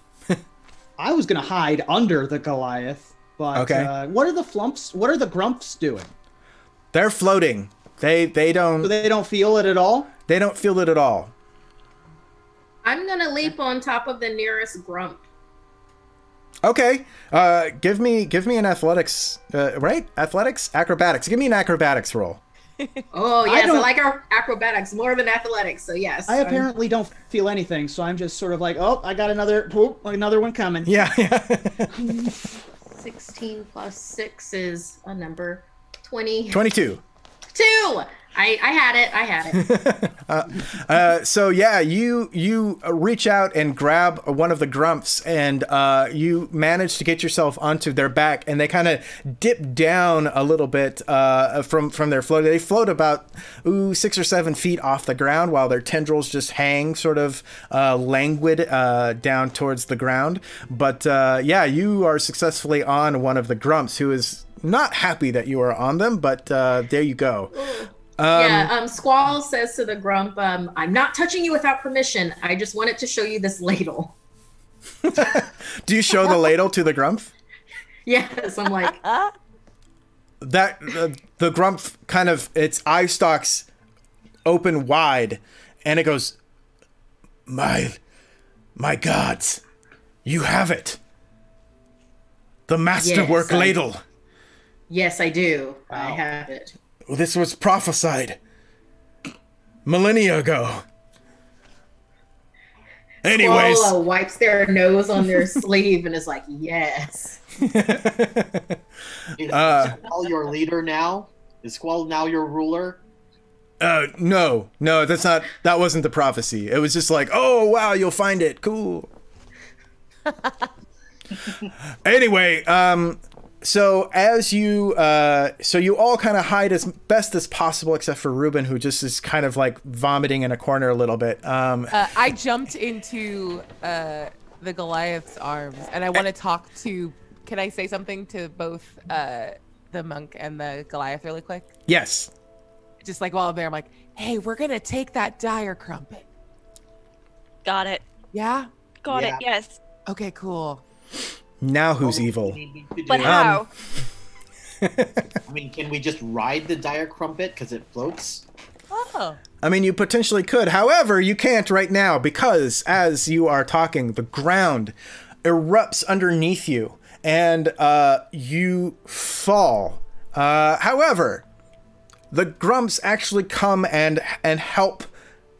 I was gonna hide under the Goliath, but okay. uh, what are the flumps? What are the grumps doing? They're floating. They they don't. So they don't feel it at all. They don't feel it at all. I'm gonna leap on top of the nearest grump. Okay, uh, give me give me an athletics, uh, right? Athletics, acrobatics. Give me an acrobatics roll. Oh yes, I, I like our acrobatics more than athletics, so yes. I apparently don't feel anything, so I'm just sort of like, oh, I got another, whoop, another one coming. Yeah. yeah. sixteen plus six is a number. twenty. twenty-two. Two. I, I had it. I had it. uh, uh, so yeah, you you reach out and grab one of the grumps, and uh, you manage to get yourself onto their back, and they kind of dip down a little bit uh, from from their float. They float about ooh six or seven feet off the ground, while their tendrils just hang sort of uh, languid uh, down towards the ground. But uh, yeah, you are successfully on one of the grumps, who is not happy that you are on them. But uh, there you go. Ooh. Um, yeah, um, Squall says to the grump, um, I'm not touching you without permission. I just wanted to show you this ladle. Do you show the ladle to the grump? Yes, I'm like... that uh, the grump kind of, its eye stalks open wide, and it goes, My, my gods, you have it. The masterwork yes, ladle. I, yes, I do. Wow. I have it. This was prophesied millennia ago. Anyways, Squall wipes their nose on their sleeve and is like, "Yes." Is uh, Squall your leader now? Is Squall now your ruler? Uh, no, no, that's not. That wasn't the prophecy. It was just like, "Oh wow, you'll find it. Cool." Anyway, um. So as you, uh, so you all kind of hide as best as possible, except for Reuben, who just is kind of like vomiting in a corner a little bit. Um, uh, I jumped into uh, the Goliath's arms, and I want to talk to. Can I say something to both uh, the monk and the Goliath really quick? Yes. Just like while I'm there, I'm like, "Hey, we're gonna take that dire crumpet." Got it. Yeah. Got yeah. it. Yes. Okay. Cool. Now who's oh, evil? But um, how? I mean, can we just ride the dire crumpet because it floats? Oh. I mean, you potentially could. However, you can't right now because as you are talking, the ground erupts underneath you and uh, you fall. Uh, however, the grumps actually come and and help.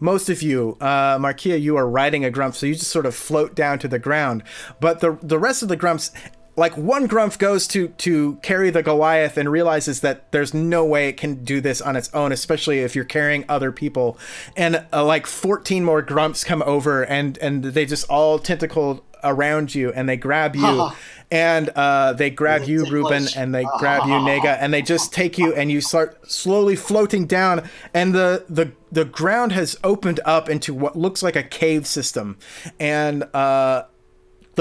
Most of you, uh, Markeia, you are riding a grump, so you just sort of float down to the ground. But the the rest of the grumps, like one grump goes to to carry the Goliath and realizes that there's no way it can do this on its own, especially if you're carrying other people. And uh, like fourteen more grumps come over, and and they just all tentacled around you, and they grab you, and uh, they grab you, Reuben, and they grab you, Nega, and they just take you, and you start slowly floating down, and the the the ground has opened up into what looks like a cave system, and uh,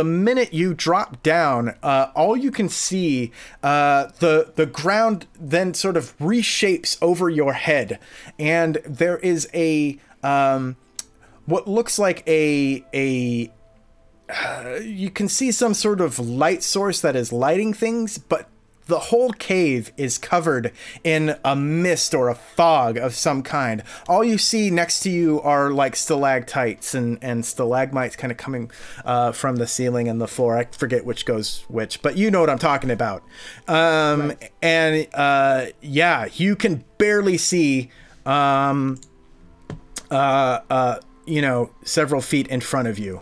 the minute you drop down, uh, all you can see, uh, the the ground then sort of reshapes over your head, and there is a um, what looks like a a. Uh, you can see some sort of light source that is lighting things, but the whole cave is covered in a mist or a fog of some kind. All you see next to you are like stalactites and, and stalagmites kind of coming uh, from the ceiling and the floor. I forget which goes which, but you know what I'm talking about. Um, right. And uh, yeah, you can barely see, um, uh, uh, you know, several feet in front of you.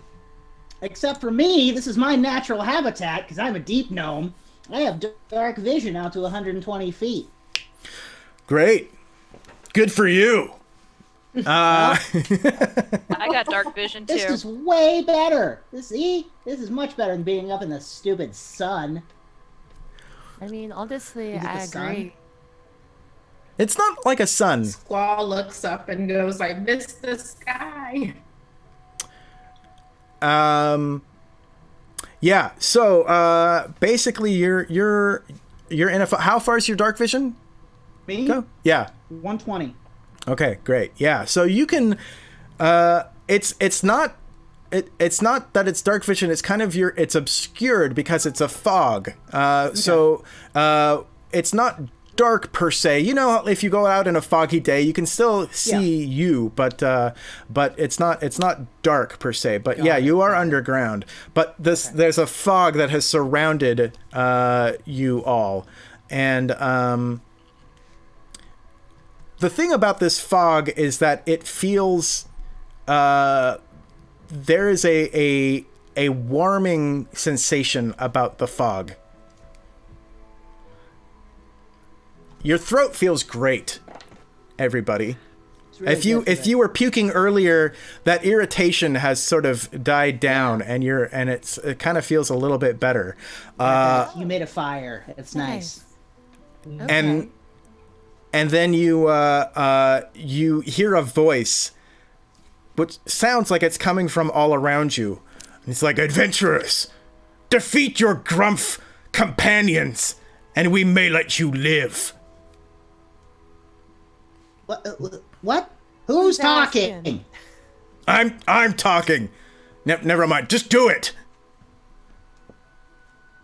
Except for me, this is my natural habitat, because I'm a deep gnome. I have dark vision out to one hundred twenty feet. Great. Good for you. Uh... I got dark vision, too. This is way better. This, see? This is much better than being up in the stupid sun. I mean, honestly, I agree. It's not like a sun. Squall looks up and goes like, "Miss the sky." Um, yeah, so, uh, basically you're, you're, you're in a, how far is your dark vision? Me? Go. Yeah. one twenty. Okay, great. Yeah. So you can, uh, it's, it's not, it, it's not that it's dark vision. It's kind of your, it's obscured because it's a fog. Uh, okay. So, uh, it's not dark per se. You know, if you go out in a foggy day, you can still see yeah. you, but uh, but it's not it's not dark per se. But Got yeah, it. you are underground. But this okay. there's a fog that has surrounded uh, you all, and um, the thing about this fog is that it feels uh, there is a a a warming sensation about the fog. Your throat feels great, everybody. Really if you if you were puking earlier, that irritation has sort of died down, yeah. and you're and it's it kind of feels a little bit better. Uh, you made a fire. It's nice. nice. Okay. And and then you uh, uh, you hear a voice, which sounds like it's coming from all around you. It's like, "Adventurers, defeat your grumph companions, and we may let you live." What? What? Who's talking? I'm I'm talking. Ne never mind. Just do it.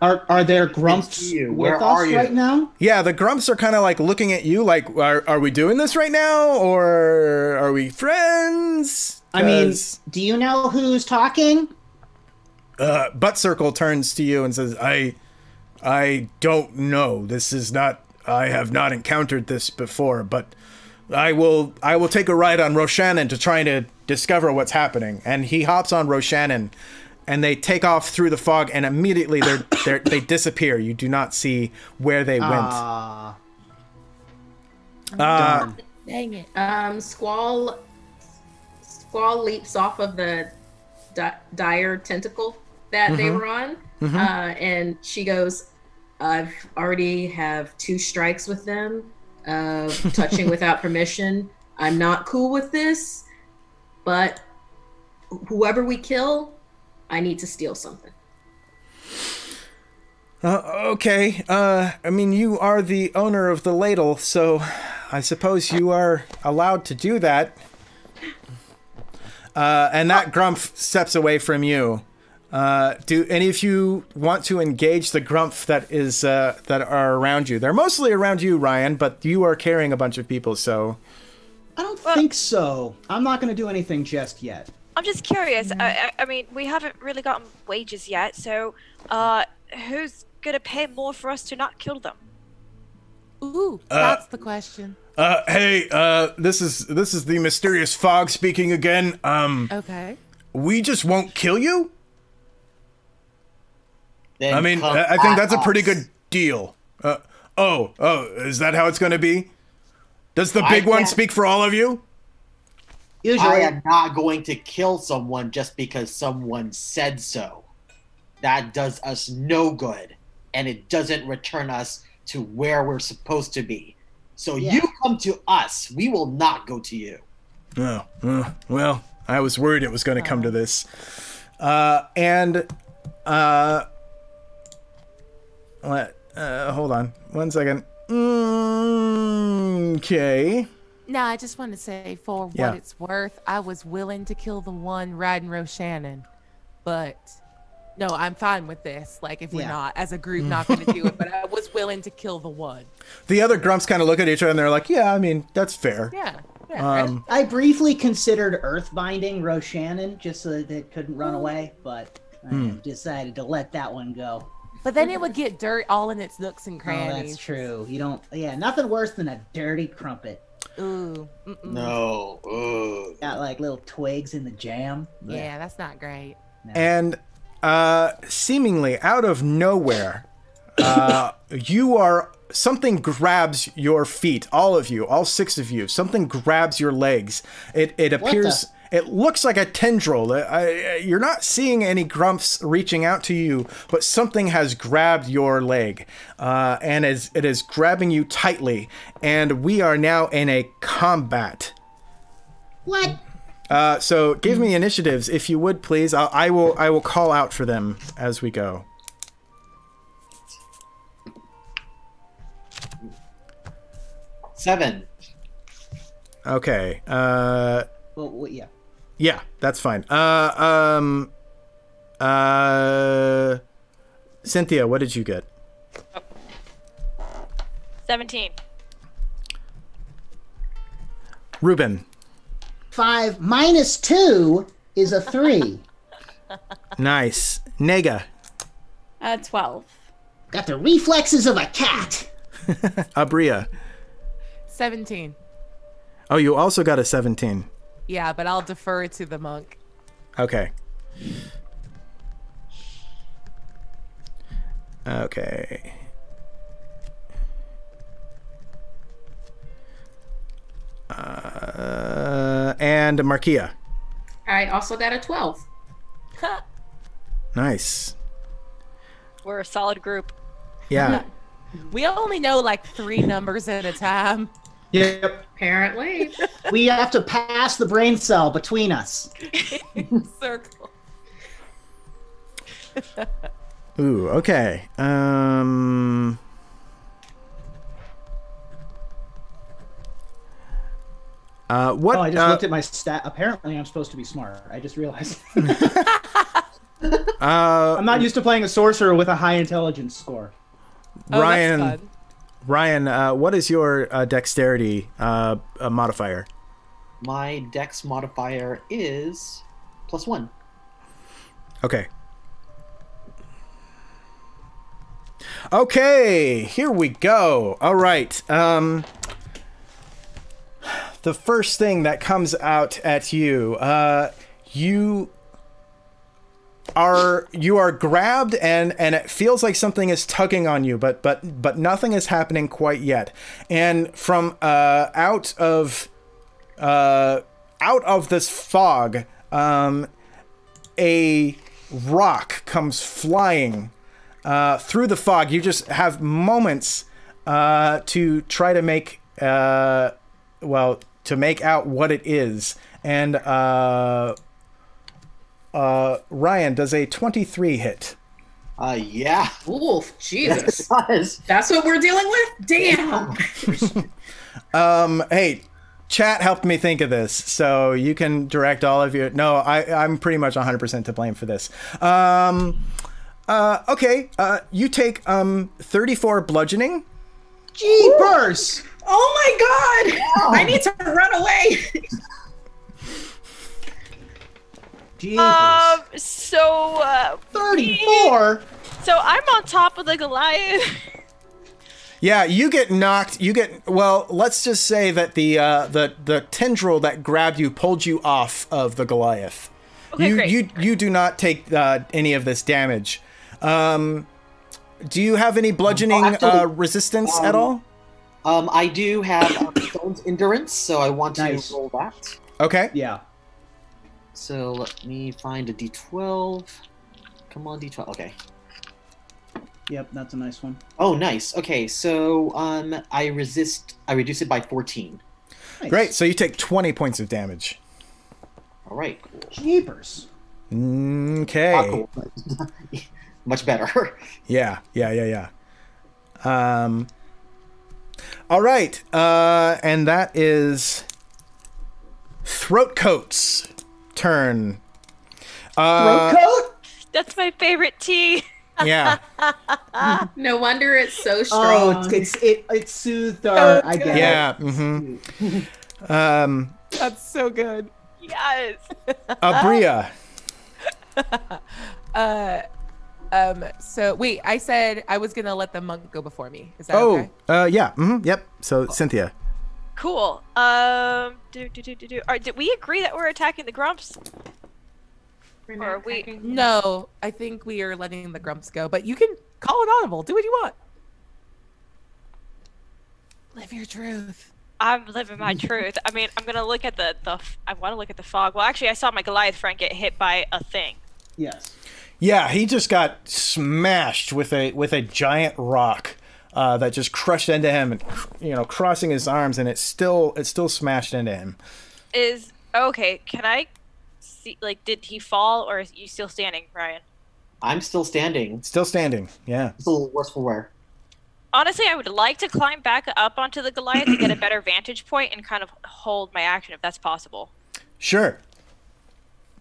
Are Are there grumps with us right now? Yeah, the grumps are kind of like looking at you, like, are Are we doing this right now, or are we friends? I mean, do you know who's talking? Uh, Butt Circle turns to you and says, I, I don't know. This is not. I have not encountered this before, but." I will I will take a ride on Roshannon to try to discover what's happening. And he hops on Roshannon, and they take off through the fog, and immediately they're, they're, they disappear. You do not see where they uh, went. Uh, dang it. Um, Squall, Squall leaps off of the di dire tentacle that mm-hmm. they were on, mm-hmm. uh, and she goes, I've already have two strikes with them. Of uh, touching without permission. I'm not cool with this, but whoever we kill, I need to steal something. Uh, okay. Uh, I mean, you are the owner of the ladle, so I suppose you are allowed to do that. Uh, and that oh. grumph steps away from you. Uh, do any of you want to engage the grumph that is uh, that are around you? They're mostly around you, Ryan, but you are carrying a bunch of people, so. I don't well, think so. I'm not going to do anything just yet. I'm just curious. Mm-hmm. I, I mean, we haven't really gotten wages yet, so uh, who's going to pay more for us to not kill them? Ooh, uh, that's the question. Uh, hey, uh, this is this is the mysterious fog speaking again. Um, okay. We just won't kill you. I mean, I think that's a pretty good deal. Uh, oh, oh, is that how it's going to be? Does the big one speak for all of you? Usually, I am not going to kill someone just because someone said so. That does us no good, and it doesn't return us to where we're supposed to be. So yeah. you come to us. We will not go to you. Oh, uh, well, I was worried it was going to come to this. Uh, and... Uh, let, uh, hold on one second. Okay. No, I just want to say, for yeah. what it's worth, I was willing to kill the one riding Roshannon, but no, I'm fine with this. Like, if we're yeah. not, as a group, not going to do it, but I was willing to kill the one. The other grumps kind of look at each other and they're like, yeah, I mean, that's fair. Yeah. yeah um, right? I briefly considered earthbinding Roshannon just so that it couldn't run away, but I mm. decided to let that one go. But then it would get dirt all in its nooks and crannies. Oh, that's true. You don't, yeah, nothing worse than a dirty crumpet. Ooh. Mm -mm. No. Ooh. Got like little twigs in the jam. Yeah, yeah. That's not great. No. And uh, seemingly out of nowhere, uh, you are, something grabs your feet. All of you, all six of you, something grabs your legs. It, it appears... It looks like a tendril. I, I, you're not seeing any grumps reaching out to you, but something has grabbed your leg, uh, and is, it is grabbing you tightly, and we are now in a combat. What? Uh, so give me initiatives, if you would, please. I'll, I will I will call out for them as we go. Seven. Okay. Uh, well, yeah. Yeah, that's fine. Uh, um, uh, Cynthia, what did you get? Oh. seventeen. Reuben. Five minus two is a three. Nice. Nega. Uh, twelve. Got the reflexes of a cat. Aabria. seventeen. Oh, you also got a seventeen. Yeah, but I'll defer to the monk. Okay. Okay. Uh, and Markeia. I also got a twelve. Nice. We're a solid group. Yeah. We only know like three numbers at a time. Yep. Apparently. We have to pass the brain cell between us. Circle. Ooh, okay. Um, uh, what, oh, I just uh, looked at my stat. Apparently, I'm supposed to be smart. I just realized. uh, I'm not used to playing a sorcerer with a high intelligence score. Oh, Ryan. That's fun. Ryan, uh, what is your uh, dexterity uh, uh, modifier? My dex modifier is plus one. Okay. Okay, here we go. All right. Um, the first thing that comes out at you, uh, you... Are you are grabbed and and it feels like something is tugging on you, but but but nothing is happening quite yet. And from uh, out of uh, out of this fog, um, a rock comes flying uh, through the fog. You just have moments uh, to try to make uh, well to make out what it is, and. Uh, Uh, Ryan, does a twenty-three hit? Uh, yeah. Oof, Jesus. Yes, that's what we're dealing with? Damn. um, hey, chat helped me think of this, so you can direct all of your... No, I, I'm pretty much one hundred percent to blame for this. Um, uh, okay, uh, you take um, thirty-four bludgeoning. Jeepers! Oh my god! Wow. I need to run away! Jesus. Um, so, uh... thirty-four? So I'm on top of the Goliath. Yeah, you get knocked, you get... Well, let's just say that the, uh, the, the tendril that grabbed you pulled you off of the Goliath. Okay, you, great. You, you do not take uh, any of this damage. Um, do you have any bludgeoning oh, actually, uh, resistance um, at all? Um, I do have um, Stone's Endurance, so I want nice. to roll that. Okay. Yeah. So let me find a D twelve. Come on, D twelve. Okay. Yep, that's a nice one. Oh, nice. Okay, so um, I resist. I reduce it by fourteen. Nice. Great. So you take twenty points of damage. All right. Cool. Jeepers. Okay. Ah, cool. much better. yeah, yeah, yeah, yeah. Um, all right, uh, and that is Throatcoat's turn. Uh, Throatcoat? That's my favorite tea. Yeah. No wonder it's so strong. Oh, it's it it soothed our. I guess. Yeah. Mm-hmm. um. That's so good. Yes. Aabria. uh. Um. So wait, I said I was gonna let the monk go before me. Is that oh, okay? Oh. Uh. Yeah. Mm-hmm. Yep. So cool. Cynthia. Cool. Um. Do do do do do. All right, did we agree that we're attacking the grumps? Or are we... No, I think we are letting the grumps go, but you can call an audible. Do what you want. Live your truth. I'm living my truth. I mean, I'm going to look at the, the... I want to look at the fog. Well, actually, I saw my Goliath friend get hit by a thing. Yes. Yeah, he just got smashed with a with a giant rock uh, that just crushed into him, and you know, crossing his arms, and it's still, it's still smashed into him. Is... Okay, can I... Like, did he fall, or are you still standing, Ryan? I'm still standing. Still standing, yeah. It's a little worse for wear. Honestly, I would like to climb back up onto the Goliath to get a better vantage point and kind of hold my action if that's possible. Sure.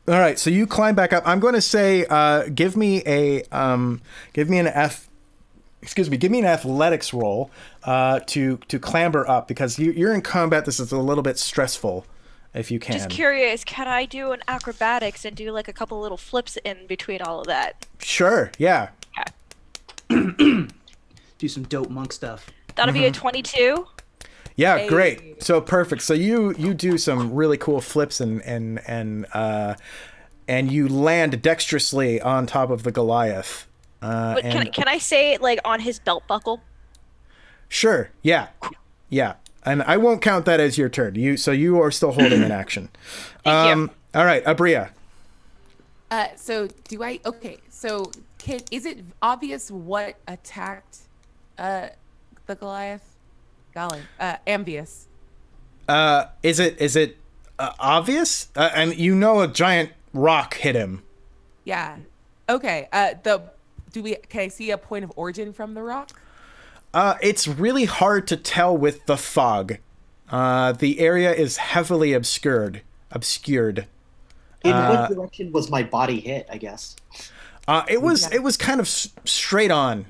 All right, so you climb back up. I'm going to say, uh, give me a, um, give me an F. Excuse me, give me an athletics roll uh, to to clamber up, because you, you're in combat. This is a little bit stressful. If you can. Just curious, can I do an acrobatics and do like a couple little flips in between all of that? Sure, yeah. Okay. Do some dope monk stuff. That'll mm-hmm. be a twenty-two. Yeah, hey. Great. So perfect. So you you do some really cool flips and and and uh, and you land dexterously on top of the Goliath. Uh, but and... can can I say it like on his belt buckle? Sure. Yeah. Yeah. And I won't count that as your turn. You so you are still holding an action. Thank um, you. All right, Aabria. Uh, so do I? Okay. So can, is it obvious what attacked uh, the Goliath? Golly, uh, Amvious. Uh, is it is it uh, obvious? Uh, and you know, a giant rock hit him. Yeah. Okay. Uh, the do we? Can I see a point of origin from the rock? Uh, it's really hard to tell with the fog. Uh, the area is heavily obscured. Obscured. In uh, what direction was my body hit? I guess. Uh, it was. Yeah. It was kind of s straight on.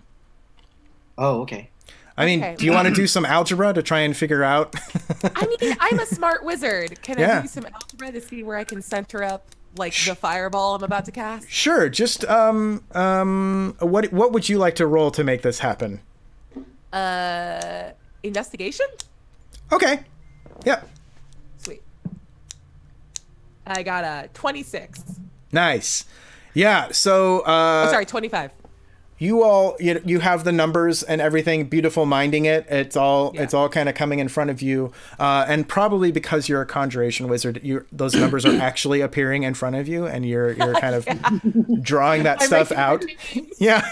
Oh, okay. I mean, okay. Do you want to do some algebra to try and figure out? I mean, I'm a smart wizard. Can yeah. I do some algebra to see where I can center up, like the fireball I'm about to cast? Sure. Just um um. What what would you like to roll to make this happen? Uh, investigation? Okay. Yep. Sweet. I got a twenty-six. Nice. Yeah, so... Uh, oh, sorry, twenty-five. You all, you, you have the numbers and everything, beautiful minding it. It's all yeah. it's all kind of coming in front of you. Uh, and probably because you're a conjuration wizard, you those numbers are actually appearing in front of you, and you're you're kind of yeah. drawing that I'm stuff out. Yeah.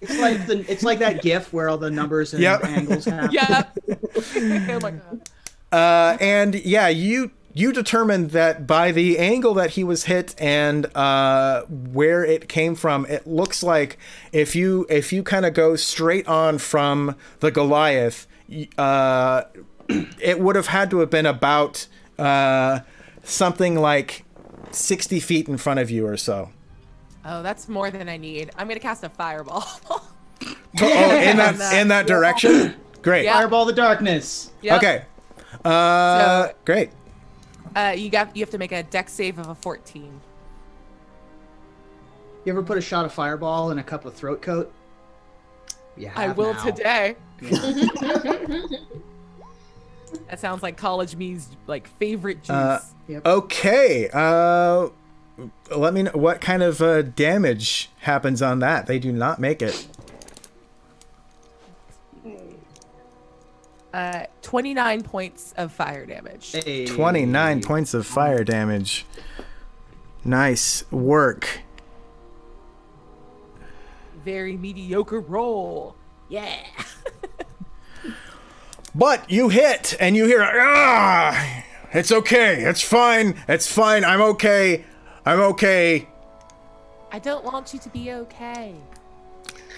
It's like the, it's like that GIF where all the numbers and yep. angles happen. Yeah. Oh my God. Uh, and yeah, you you determined that by the angle that he was hit and uh, where it came from, it looks like if you if you kind of go straight on from the Goliath, uh, it would have had to have been about uh, something like sixty feet in front of you or so. Oh, that's more than I need. I'm going to cast a fireball. Oh, in that, that, in that direction? Yeah. Great. Yep. Fireball the darkness. Yep. Okay. Uh, so, great. Uh, you got. You have to make a dex save of a fourteen. You ever put a shot of fireball in a cup of throat coat? Yeah, I will now. Today. Yeah. That sounds like college me's like favorite juice. Uh, yep. Okay. Uh... Let me know what kind of uh, damage happens on that. They do not make it. Uh, twenty-nine points of fire damage. Hey. twenty-nine points of fire damage. Nice work. Very mediocre roll. Yeah. But you hit, and you hear, ah, it's okay. It's fine. It's fine. I'm okay. I'm okay. I don't want you to be okay.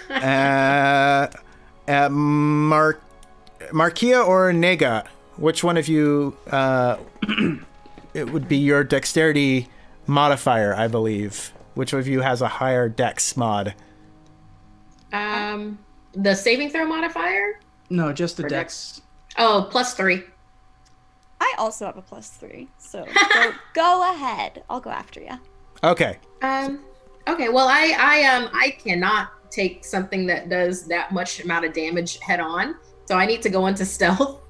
uh, uh, Mar Markeia or Nega? Which one of you? Uh, it would be your dexterity modifier, I believe. Which of you has a higher dex mod? Um, the saving throw modifier? No, just the dex. dex. Oh, plus three. I also have a plus three, so go, go ahead. I'll go after you. Okay. Um. Okay. Well, I I um I cannot take something that does that much amount of damage head on, so I need to go into stealth.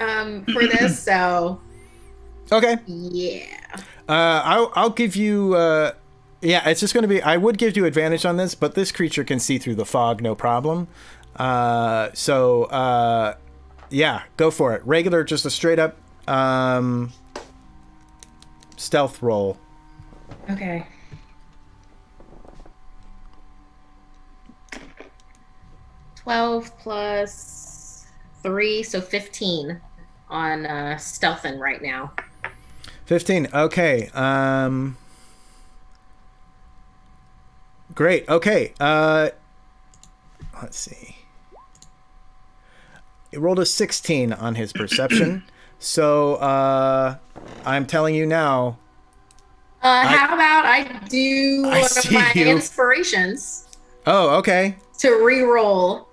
Um, for this, so. Okay. Yeah. Uh, I'll I'll give you. Uh, yeah, it's just going to be. I would give you advantage on this, but this creature can see through the fog, no problem. Uh, so uh, yeah, go for it. Regular, just a straight up um, stealth roll. Okay. Twelve plus three, so fifteen on uh, stealthing right now. fifteen. Okay. Um, great. Okay. Uh, let's see. It rolled a sixteen on his perception. So uh, I'm telling you now. Uh, I, how about I do I one of my you. inspirations? Oh, okay. To reroll.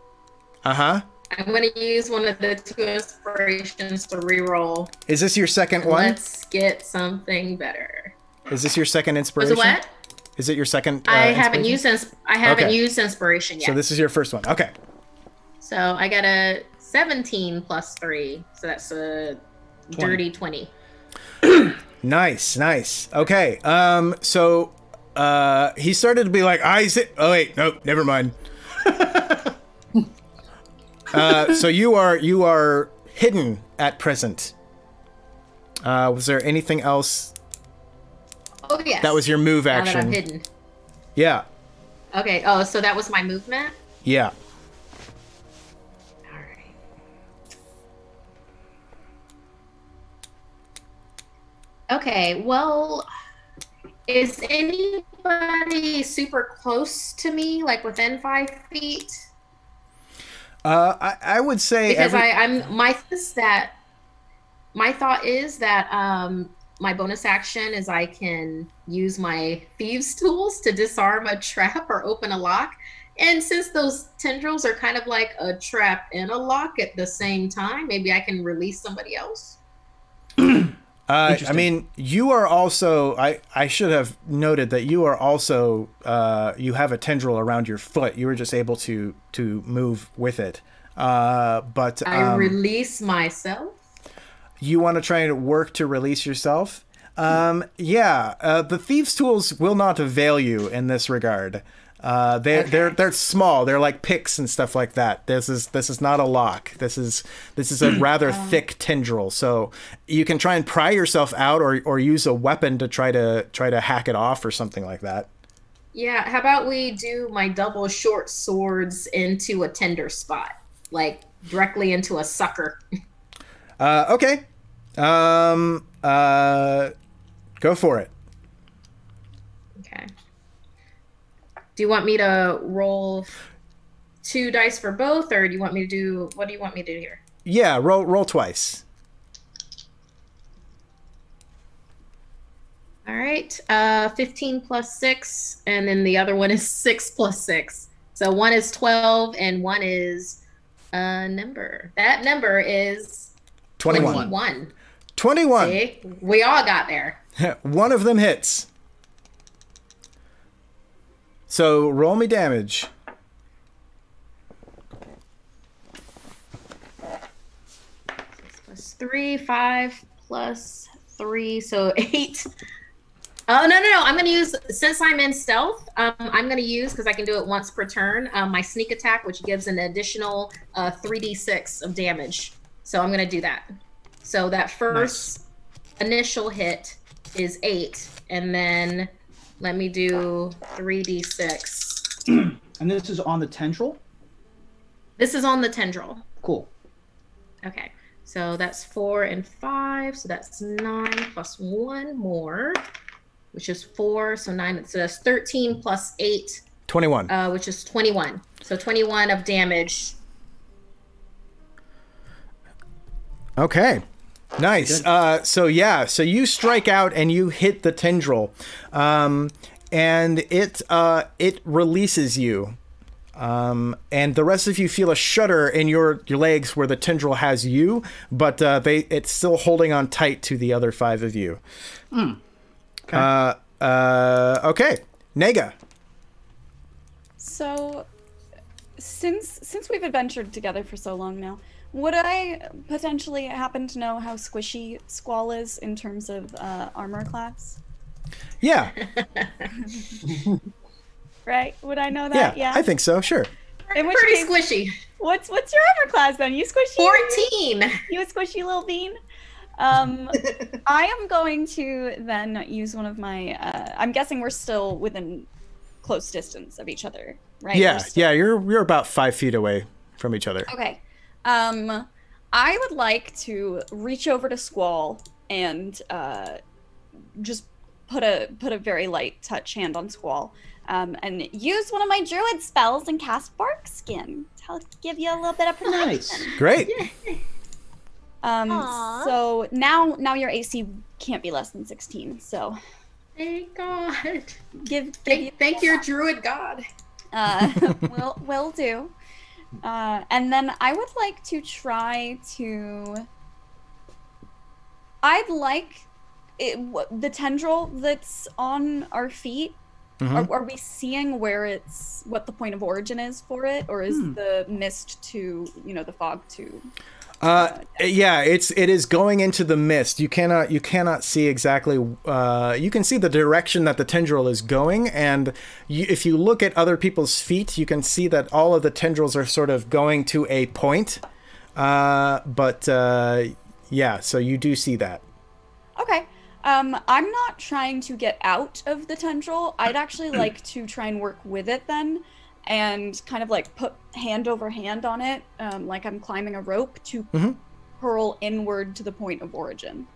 Uh huh. I'm going to use one of the two inspirations to reroll. Is this your second and one? Let's get something better. Is this your second inspiration? Is it what? Is it your second? Uh, I haven't used. I haven't okay. used inspiration yet. So this is your first one. Okay. So I got a seventeen plus three, so that's a twenty. Dirty twenty. Nice, nice. Okay. Um. So, uh, he started to be like, I sit. Oh wait, nope, never mind. Uh, so you are you are hidden at present. Uh, was there anything else? Oh yes. That was your move action. Now that I'm hidden. Yeah. Okay. Oh, so that was my movement. Yeah. All right. Okay. Well, is anybody super close to me, like within five feet? Uh, I, I would say because every... I, I'm my is that my thought is that um, my bonus action is I can use my thieves' tools to disarm a trap or open a lock, and since those tendrils are kind of like a trap and a lock at the same time, maybe I can release somebody else. uh, I mean, you are also I I should have noted that you are also uh, you have a tendril around your foot. You were just able to. to move with it. Uh, but um, I release myself. You want to try and work to release yourself? Um, yeah, uh, the thieves' tools will not avail you in this regard. Uh, they okay. they're they're small. They're like picks and stuff like that. This is this is not a lock. This is this is a rather um, thick tendril. So you can try and pry yourself out, or or use a weapon to try to try to hack it off or something like that. Yeah, how about we do my double short swords into a tender spot, like directly into a sucker. Uh, okay, um, uh, go for it. Okay. Do you want me to roll two dice for both, or do you want me to do what do you want me to do here? Yeah, roll roll twice. All right, uh, fifteen plus six, and then the other one is six plus six. So one is twelve, and one is a number. That number is twenty-one. twenty-one. twenty-one. See? We all got there. One of them hits. So roll me damage. Six plus three, five plus three, so eight. Oh, no, no, no. I'm going to use, since I'm in stealth, um, I'm going to use, because I can do it once per turn, um, my sneak attack, which gives an additional uh, three d six of damage. So I'm going to do that. So that first nice. initial hit is eight. And then let me do three d six. And this is on the tendril? This is on the tendril. Cool. Okay. So that's four and five. So that's nine plus one more. which is four, so nine, so that's thirteen plus eight. twenty-one. Uh, which is twenty-one. So twenty-one of damage. Okay. Nice. Uh, so yeah, so you strike out and you hit the tendril, um, and it uh, it releases you, um, and the rest of you feel a shudder in your, your legs where the tendril has you, but uh, they it's still holding on tight to the other five of you. Mm. Okay. Uh, uh, okay, Nega. So, since since we've adventured together for so long now. Would I potentially happen to know how squishy Squall is in terms of uh, armor class? Yeah. Right? Would I know that? Yeah, yeah. I think so, sure. In which Pretty case, squishy. What's what's your armor class then? You squishy? fourteen. You a squishy little bean? Um, I am going to then use one of my... Uh, I'm guessing we're still within close distance of each other, right? Yeah, yeah, you're, you're about five feet away from each other. Okay. Um, I would like to reach over to Squall and uh, just put a put a very light touch hand on Squall, um, and use one of my druid spells and cast Barkskin to help give you a little bit of protection. Nice, great. Yeah. Um, Aww. So now now your A C can't be less than sixteen. So thank God. Give, give thank, you thank your druid God. Uh, will will do. Uh, and then I would like to try to, I'd like it, w the tendril that's on our feet, mm-hmm. are, are we seeing where it's, what the point of origin is for it? Or is hmm. the mist to, you know, the fog to? Uh, uh, yeah, it's, it is going into the mist. You cannot, you cannot see exactly, uh, you can see the direction that the tendril is going. And you, if you look at other people's feet, you can see that all of the tendrils are sort of going to a point. Uh, but, uh, yeah, so you do see that. Okay. Um, I'm not trying to get out of the tendril. I'd actually like to try and work with it then. And kind of like put hand over hand on it, um, like I'm climbing a rope to mm-hmm. hurl inward to the point of origin.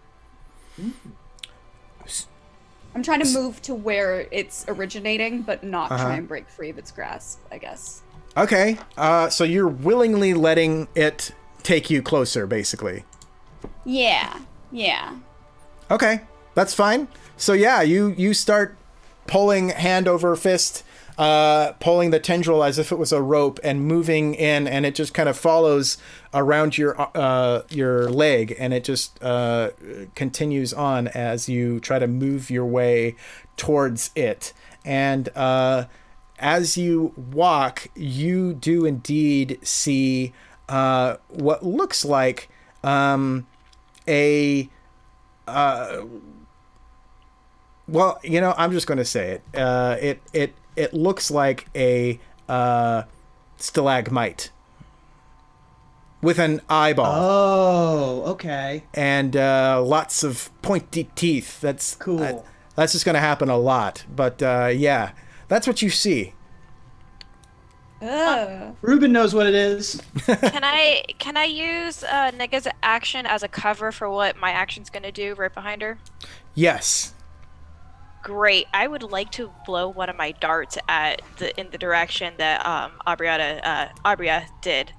Mm-hmm. I'm trying to move to where it's originating, but not uh-huh. try and break free of its grasp, I guess. Okay, uh, so you're willingly letting it take you closer, basically. Yeah, yeah. Okay, that's fine. So yeah, you, you start pulling hand over fist, Uh, pulling the tendril as if it was a rope and moving in, and it just kind of follows around your uh, your leg, and it just uh, continues on as you try to move your way towards it. And uh, as you walk, you do indeed see uh, what looks like um, a... Uh, well, you know, I'm just going to say it. Uh, it... it It looks like a uh, stalagmite with an eyeball. Oh, okay. And uh, lots of pointy teeth. That's cool. Uh, that's just going to happen a lot. But uh, yeah, that's what you see. Uh, Reuben knows what it is. Can I can I use uh, Nega's action as a cover for what my action's going to do right behind her? Yes. Great. I would like to blow one of my darts at the in the direction that um, Aabria uh, Aabria did,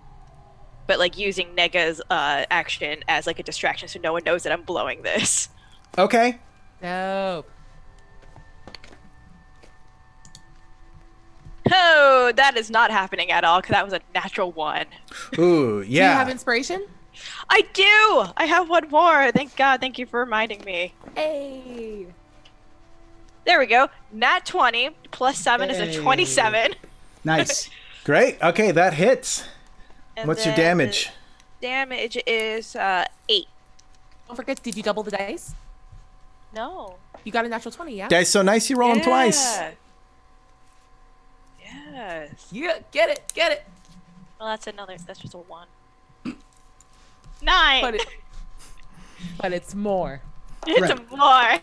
but like using Nega's uh, action as like a distraction, so no one knows that I'm blowing this. Okay. Nope. Oh, that is not happening at all because that was a natural one. Ooh, yeah. Do you have inspiration? I do. I have one more. Thank God. Thank you for reminding me. Hey. There we go. Nat twenty plus seven hey. is a twenty-seven. Nice. Great. Okay, that hits. And what's your damage? Damage is uh, eight. Don't forget, did you double the dice? No. You got a natural twenty, yeah? Dice so nice you roll yeah. them twice. Yes. Yeah, get it, get it. Well, that's another, that's just a one. Nine. But, it, but it's more. It's right. a more.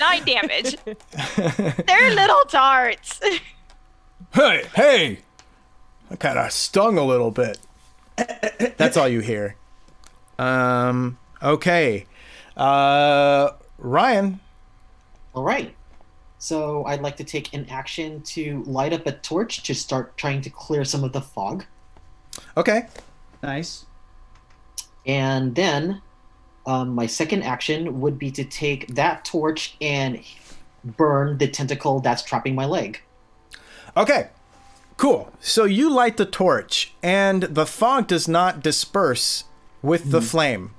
Nine damage. They're little darts. Hey, hey! I kind of stung a little bit. That's all you hear. Um. Okay. Uh. Ryan. All right. So I'd like to take an action to light up a torch to start trying to clear some of the fog. Okay. Nice. And then um, my second action would be to take that torch and burn the tentacle that's trapping my leg. Okay. Cool. So you light the torch, and the fog does not disperse with the mm. flame.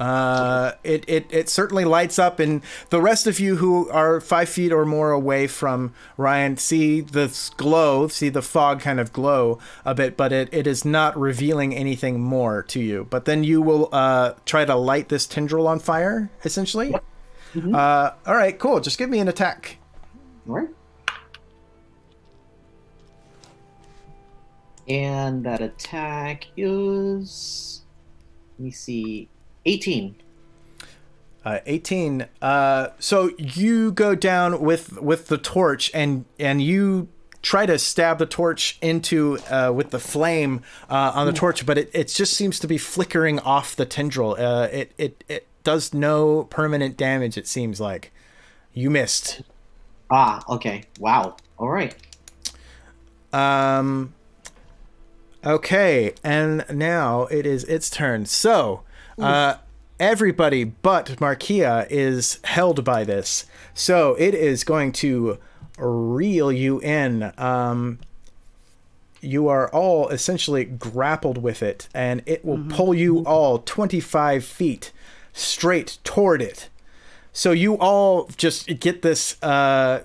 Uh, it, it, it certainly lights up, and the rest of you who are five feet or more away from Ryan see the glow, see the fog kind of glow a bit, but it, it is not revealing anything more to you. But then you will uh, try to light this tendril on fire, essentially. Yep. Mm-hmm. uh, all right, cool. Just give me an attack. All right. And that attack is, let me see, eighteen. Uh, eighteen. Uh, so you go down with with the torch, and and you try to stab the torch into uh, with the flame uh, on the torch, but it, it just seems to be flickering off the tendril. Uh, it it it does no permanent damage. It seems like you missed. Ah. Okay. Wow. All right. Um. Okay, and now it is its turn. So, uh, everybody but Markeia is held by this. So it is going to reel you in. Um, you are all essentially grappled with it, and it will mm-hmm. pull you all twenty-five feet straight toward it. So you all just get this... Uh,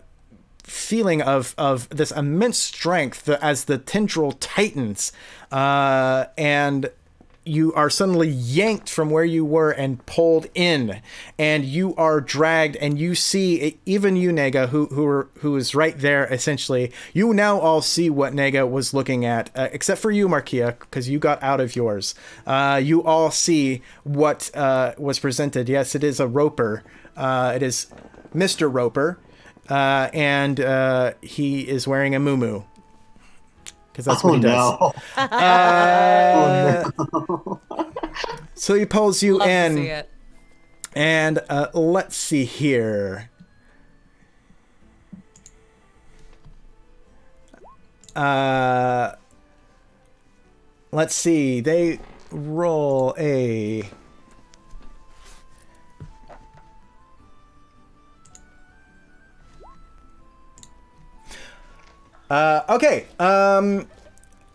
feeling of of this immense strength as the tendril tightens, uh, and you are suddenly yanked from where you were and pulled in, and you are dragged, and you see, even you, Nega, who who are, who is right there, essentially, you now all see what Nega was looking at, uh, except for you, Markeia, because you got out of yours. Uh, you all see what uh, was presented. Yes, it is a Roper. Uh, it is Mister Roper. Uh, and uh, he is wearing a muumuu, because that's oh, what he does. No. Uh, oh, no. So he pulls you Love in, to see it. and uh, let's see here. Uh, let's see. They roll a. Uh, okay, um,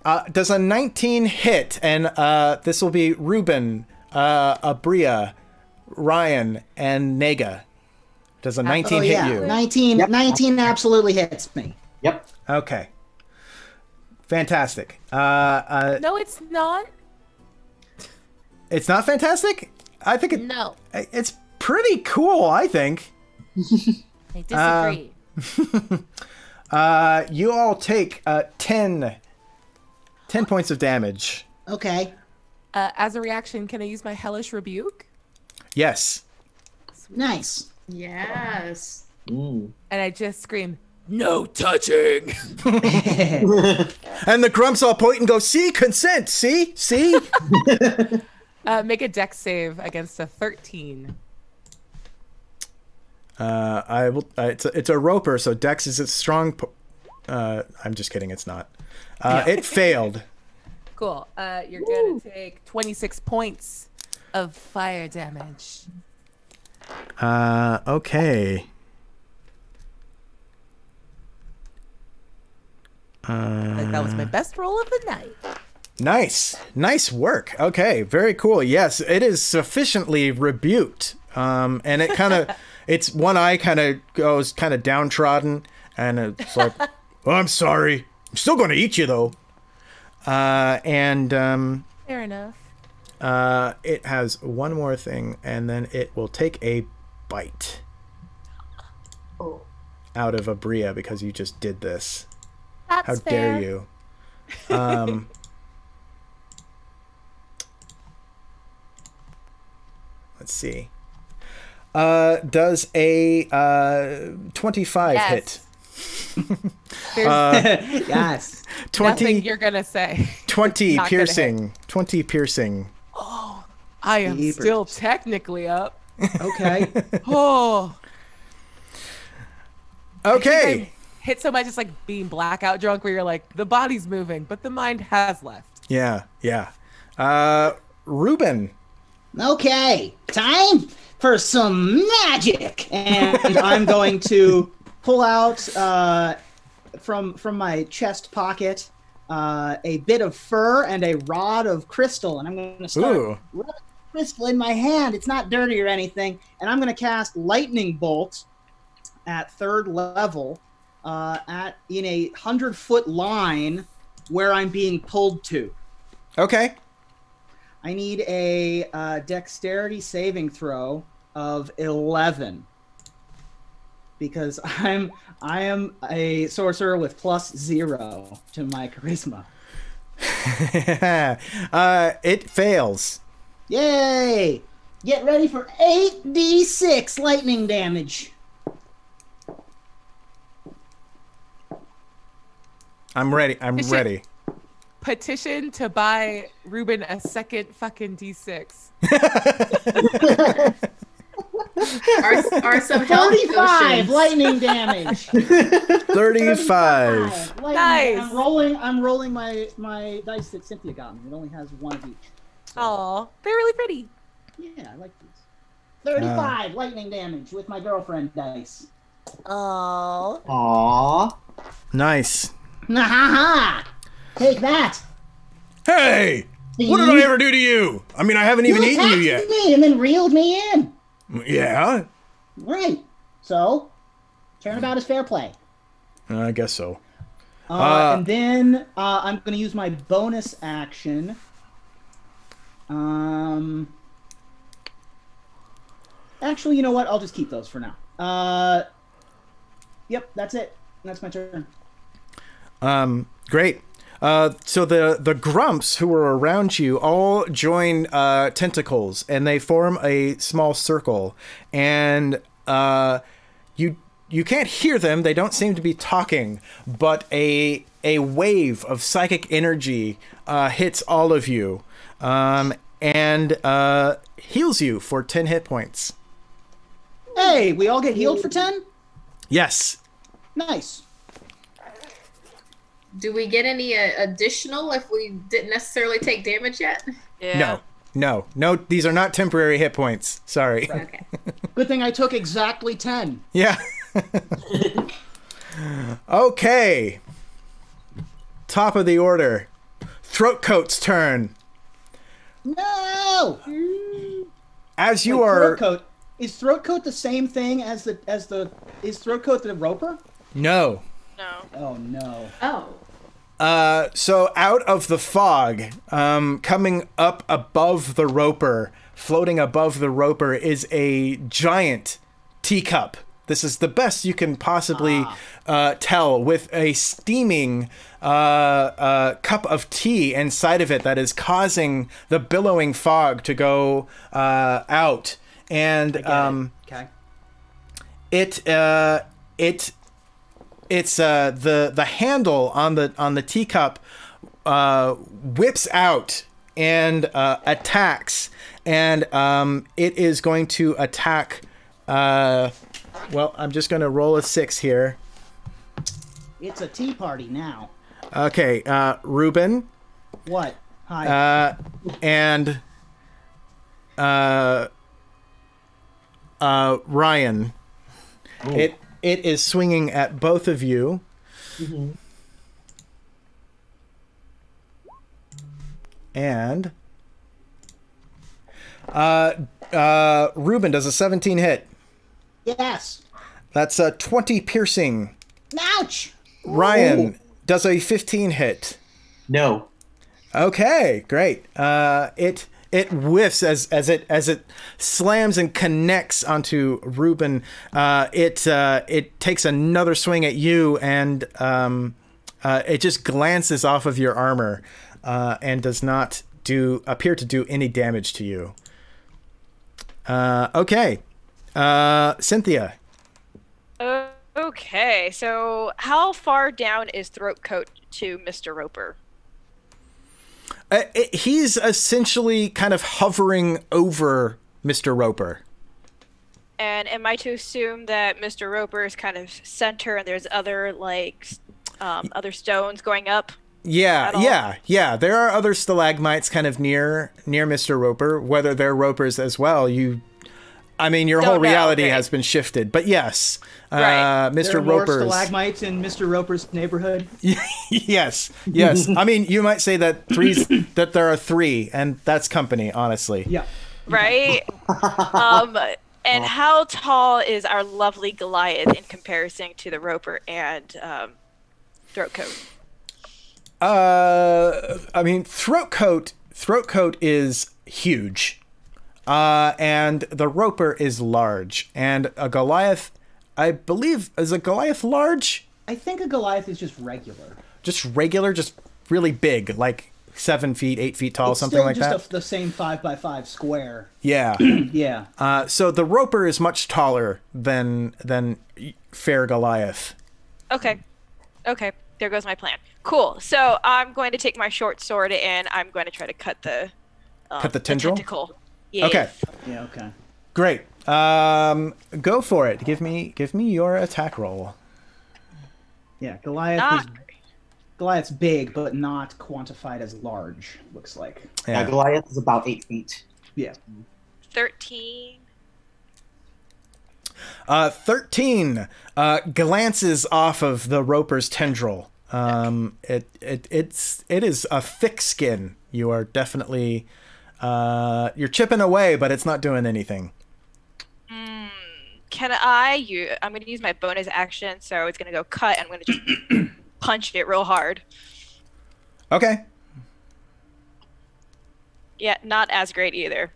uh, does a nineteen hit, and uh, this will be Reuben, uh, Aabria, Ryan, and Nega. Does a nineteen oh, yeah. hit you? nineteen, yep. nineteen absolutely hits me. Yep. Okay. Fantastic. Uh, uh, no, it's not. It's not fantastic? I think it, no. It's pretty cool, I think. I disagree. Uh, Uh, you all take uh, ten, ten points of damage. Okay. Uh, as a reaction, can I use my Hellish Rebuke? Yes. Nice. Yes. Ooh. And I just scream, "No touching!" And the grumps all point and go, "See, consent. See, see." uh, make a Dex save against a thirteen. Uh, I will. Uh, it's a, it's a Roper, so Dex is a strong. Po uh, I'm just kidding. It's not. Uh, yeah. It failed. Cool. Uh, you're Woo. gonna take twenty-six points of fire damage. Uh, okay. Uh, like that was my best roll of the night. Nice, nice work. Okay, very cool. Yes, it is sufficiently rebuked, um, and it kind of. It's one eye kind of goes kind of downtrodden, and it's like, "Oh, I'm sorry. I'm still going to eat you, though." Uh, and um, fair enough. Uh, it has one more thing, and then it will take a bite oh. out of Aabria because you just did this. That's How fair. dare you? Um, let's see. Uh, does a uh, twenty-five yes. hit? uh, yes. twenty. Nothing you're gonna say. twenty piercing. twenty piercing. Oh, I am Ebert. still technically up. Okay. Oh. Okay. I hit so much, it's like being blackout drunk, where you're like, the body's moving, but the mind has left. Yeah, yeah. Uh, Reuben. Okay, time for some magic, and I'm going to pull out uh, from from my chest pocket uh, a bit of fur and a rod of crystal, and I'm going to start. Ooh. Rubbing crystal in my hand. It's not dirty or anything, and I'm going to cast lightning bolts at third level, uh, at in a hundred foot line where I'm being pulled to. Okay. I need a uh, dexterity saving throw of eleven because I'm I am a sorcerer with plus zero to my charisma. uh, it fails. Yay! Get ready for eight d six lightning damage. I'm ready. I'm Petition. ready. Petition to buy Reuben a second fucking D six. Our, our some thirty-five lightning damage. thirty-five. thirty-five. Lightning. Nice. I'm rolling. I'm rolling my my dice that Cynthia got me. It only has one of each. So. Aw, they're really pretty. Yeah, I like these. thirty-five uh, lightning damage with my girlfriend dice. Aw. Aw. Nice. Nah, ha, ha. Take that. Hey! See? What did I ever do to you? I mean, I haven't even you eaten you yet. Me and then reeled me in. Yeah. Right. So, turnabout is fair play. I guess so. Uh, uh, and then uh, I'm going to use my bonus action. Um. Actually, you know what? I'll just keep those for now. Uh. Yep, that's it. That's my turn. Um, great. Uh, so the, the grumps who were around you all join uh, tentacles, and they form a small circle. And uh, you you can't hear them. They don't seem to be talking, but a, a wave of psychic energy uh, hits all of you um, and uh, heals you for ten hit points. Hey, we all get healed for ten? Yes. Nice. Do we get any uh, additional if we didn't necessarily take damage yet? Yeah. No, no, no. These are not temporary hit points. Sorry. Okay. Good thing I took exactly ten. Yeah. Okay. Top of the order. Throatcoat's turn. No. As you Wait, are. Throatcoat. Is Throatcoat the same thing as the as the? Is Throatcoat the roper? No. No. Oh no. Oh. Uh, so out of the fog, um, coming up above the roper, floating above the roper is a giant teacup. This is the best you can possibly ah. uh, tell, with a steaming uh, uh, cup of tea inside of it that is causing the billowing fog to go uh, out. And um, it. Okay. It uh, it. It's uh, the the handle on the on the teacup uh, whips out and uh, attacks, and um, it is going to attack. Uh, well, I'm just going to roll a six here. It's a tea party now. Okay, uh, Reuben. What? Hi. Uh, and uh, uh, Ryan. Ooh. It. It is swinging at both of you. Mm-hmm. And uh, uh, Reuben does a seventeen hit. Yes. That's a twenty piercing. Ouch. Ryan Ooh. does a fifteen hit. No. Okay, great. Uh, it. It whiffs as as it as it slams and connects onto Reuben. Uh, it uh, it takes another swing at you, and um, uh, it just glances off of your armor uh, and does not do appear to do any damage to you. Uh, okay, uh, Cynthia. Uh, okay, so how far down is Throatcoat to Mister Roper? Uh, it, he's essentially kind of hovering over Mister Roper. And am I to assume that Mister Roper is kind of center and there's other, like, um, other stones going up? Yeah, yeah, yeah. There are other stalagmites kind of near near Mister Roper. Whether they're Ropers as well, you... I mean, your whole reality has been shifted. But yes, right. uh, Mister There are Roper's... more stalagmites in Mister Roper's neighborhood? Yes, yes. I mean, you might say that three's, that there are three, and that's company, honestly. Yeah. Right? um... And how tall is our lovely Goliath in comparison to the Roper and um, Throatcoat? Uh, I mean, Throatcoat, Throatcoat is huge, uh, and the Roper is large, and a Goliath, I believe, is a Goliath large? I think a Goliath is just regular. Just regular, just really big, like seven feet, eight feet tall, it's something like that. Just the same five by five square. Yeah, yeah. Uh, so the Roper is much taller than than fair Goliath. Okay, okay. There goes my plan. Cool. So I'm going to take my short sword and I'm going to try to cut the um, cut the tendril. The tentacle. Yes. Okay. Yeah. Okay. Great. Um, go for it. Give me give me your attack roll. Yeah, Goliath Not is. Goliath's big, but not quantified as large, looks like. Yeah, yeah, Goliath is about eight feet. Yeah. thirteen. Uh, thirteen uh, glances off of the Roper's tendril. Um, it, it, it's, it is a thick skin. You are definitely... Uh, you're chipping away, but it's not doing anything. Mm, can I... You, I'm going to use my bonus action, so it's going to go cut, and I'm going to just... punched it real hard. Okay. Yeah, not as great either.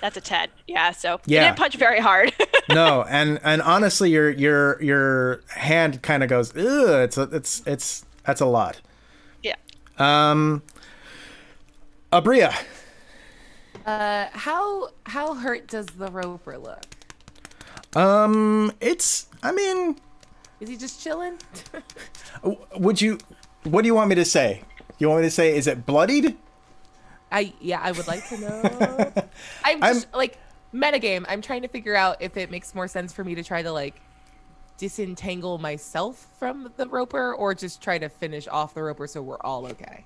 That's a ten. Yeah, so yeah. You didn't punch very hard. No, and and honestly, your your your hand kind of goes, ugh, it's a, it's it's that's a lot. Yeah. Um. Aabria. Uh, how how hurt does the Roper look? Um, it's. I mean. Is he just chilling? Would you? What do you want me to say? You want me to say? Is it bloodied? I yeah, I would like to know. I'm just I'm, like metagame. I'm trying to figure out if it makes more sense for me to try to like disentangle myself from the Roper, or just try to finish off the Roper so we're all okay.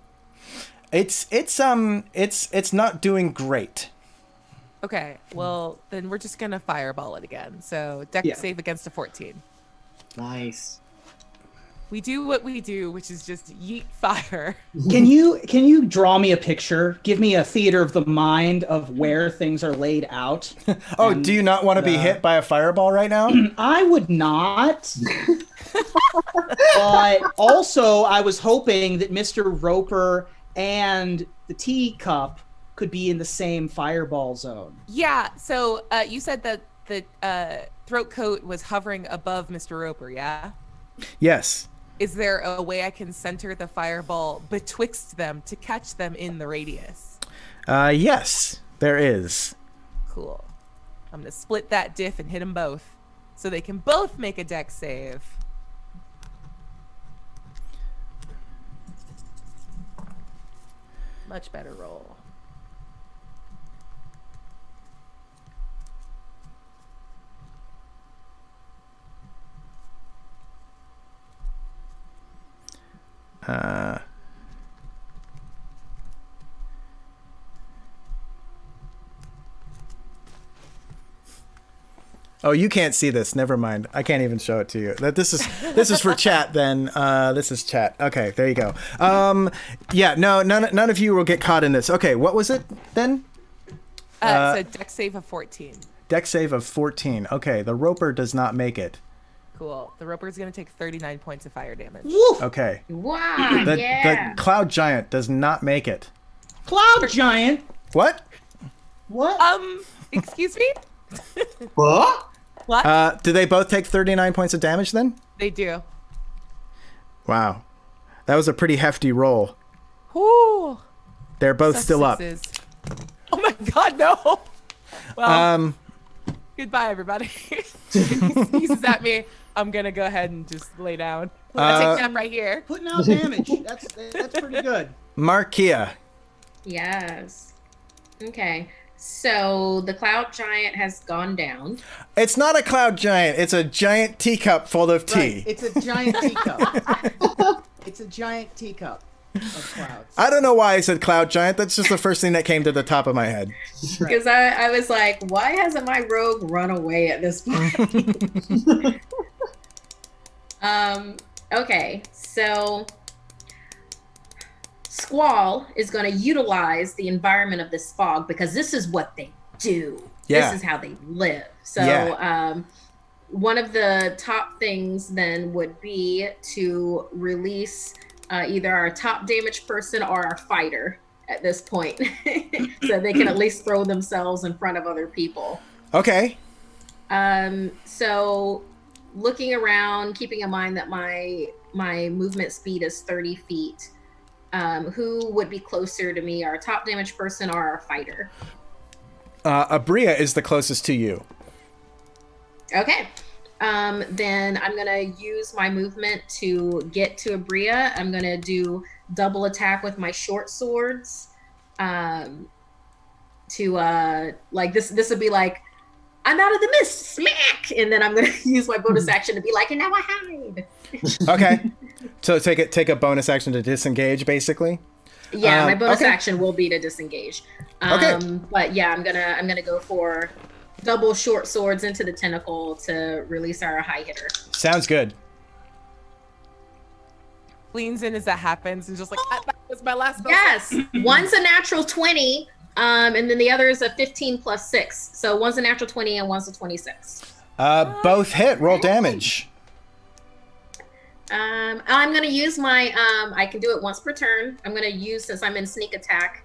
It's it's um it's it's not doing great. Okay, well then we're just gonna fireball it again. So deck yeah. save against a fourteen. Nice. We do what we do, which is just yeet fire. Can you can you draw me a picture? Give me a theater of the mind of where things are laid out. Oh, and, do you not want to uh, be hit by a fireball right now? I would not. But also, I was hoping that Mister Roper and the teacup could be in the same fireball zone. Yeah. So uh, you said that the. Uh, Throatcoat was hovering above Mister Roper, yeah? Yes. Is there a way I can center the fireball betwixt them to catch them in the radius? Uh, yes, there is. Cool. I'm going to split that diff and hit them both so they can both make a dex save. Much better roll. Uh, oh, you can't see this. Never mind. I can't even show it to you. That this is this is for chat. Then uh, this is chat. Okay, there you go. Um, yeah, no, none none of you will get caught in this. Okay, what was it then? Uh, uh, so deck save of fourteen. Deck save of fourteen. Okay, the Roper does not make it. Cool. The Roper is going to take thirty-nine points of fire damage. Woof. Okay. Wow. The, yeah. the Cloud Giant does not make it. Cloud Giant? What? What? Um, excuse me? What? What? Uh, do they both take thirty-nine points of damage then? They do. Wow. That was a pretty hefty roll. Ooh. They're both Such still sixes. Up. Oh my god, no. Well, um. Goodbye, everybody. He sneezes at me. I'm gonna go ahead and just lay down. I uh, take them right here. Putting out damage. That's that's pretty good. Markeia. Yes. Okay. So the cloud giant has gone down. It's not a cloud giant. It's a giant teacup full of tea. Right. It's a giant teacup. It's a giant teacup of clouds. I don't know why I said cloud giant. That's just the first thing that came to the top of my head. Because right. I, I was like, why hasn't my rogue run away at this point? um. Okay. So Squall is going to utilize the environment of this fog because this is what they do. Yeah. This is how they live. So yeah. um, one of the top things then would be to release uh, either our top damage person or our fighter at this point. So they can at least throw themselves in front of other people. Okay. Um, so looking around, keeping in mind that my, my movement speed is thirty feet. Um, who would be closer to me, our top damage person or our fighter? Uh, Aabria is the closest to you. Okay. Um, then I'm going to use my movement to get to Aabria. I'm going to do double attack with my short swords. Um, to, uh, like, this This would be like, I'm out of the mist, smack! And then I'm going to use my bonus action to be like, and now I hide. Okay. So take it. Take a bonus action to disengage, basically. Yeah, um, my bonus okay. action will be to disengage. Um, okay. But yeah, I'm gonna I'm gonna go for double short swords into the tentacle to release our high hitter. Sounds good. Leans in as that happens and just like that was my last. Yes, one's a natural twenty, um, and then the other is a fifteen plus six. So one's a natural twenty and one's a twenty-six. Uh, oh, both hit. Roll okay. damage. Um, I'm going to use my, um, I can do it once per turn. I'm going to use, since I'm in sneak attack,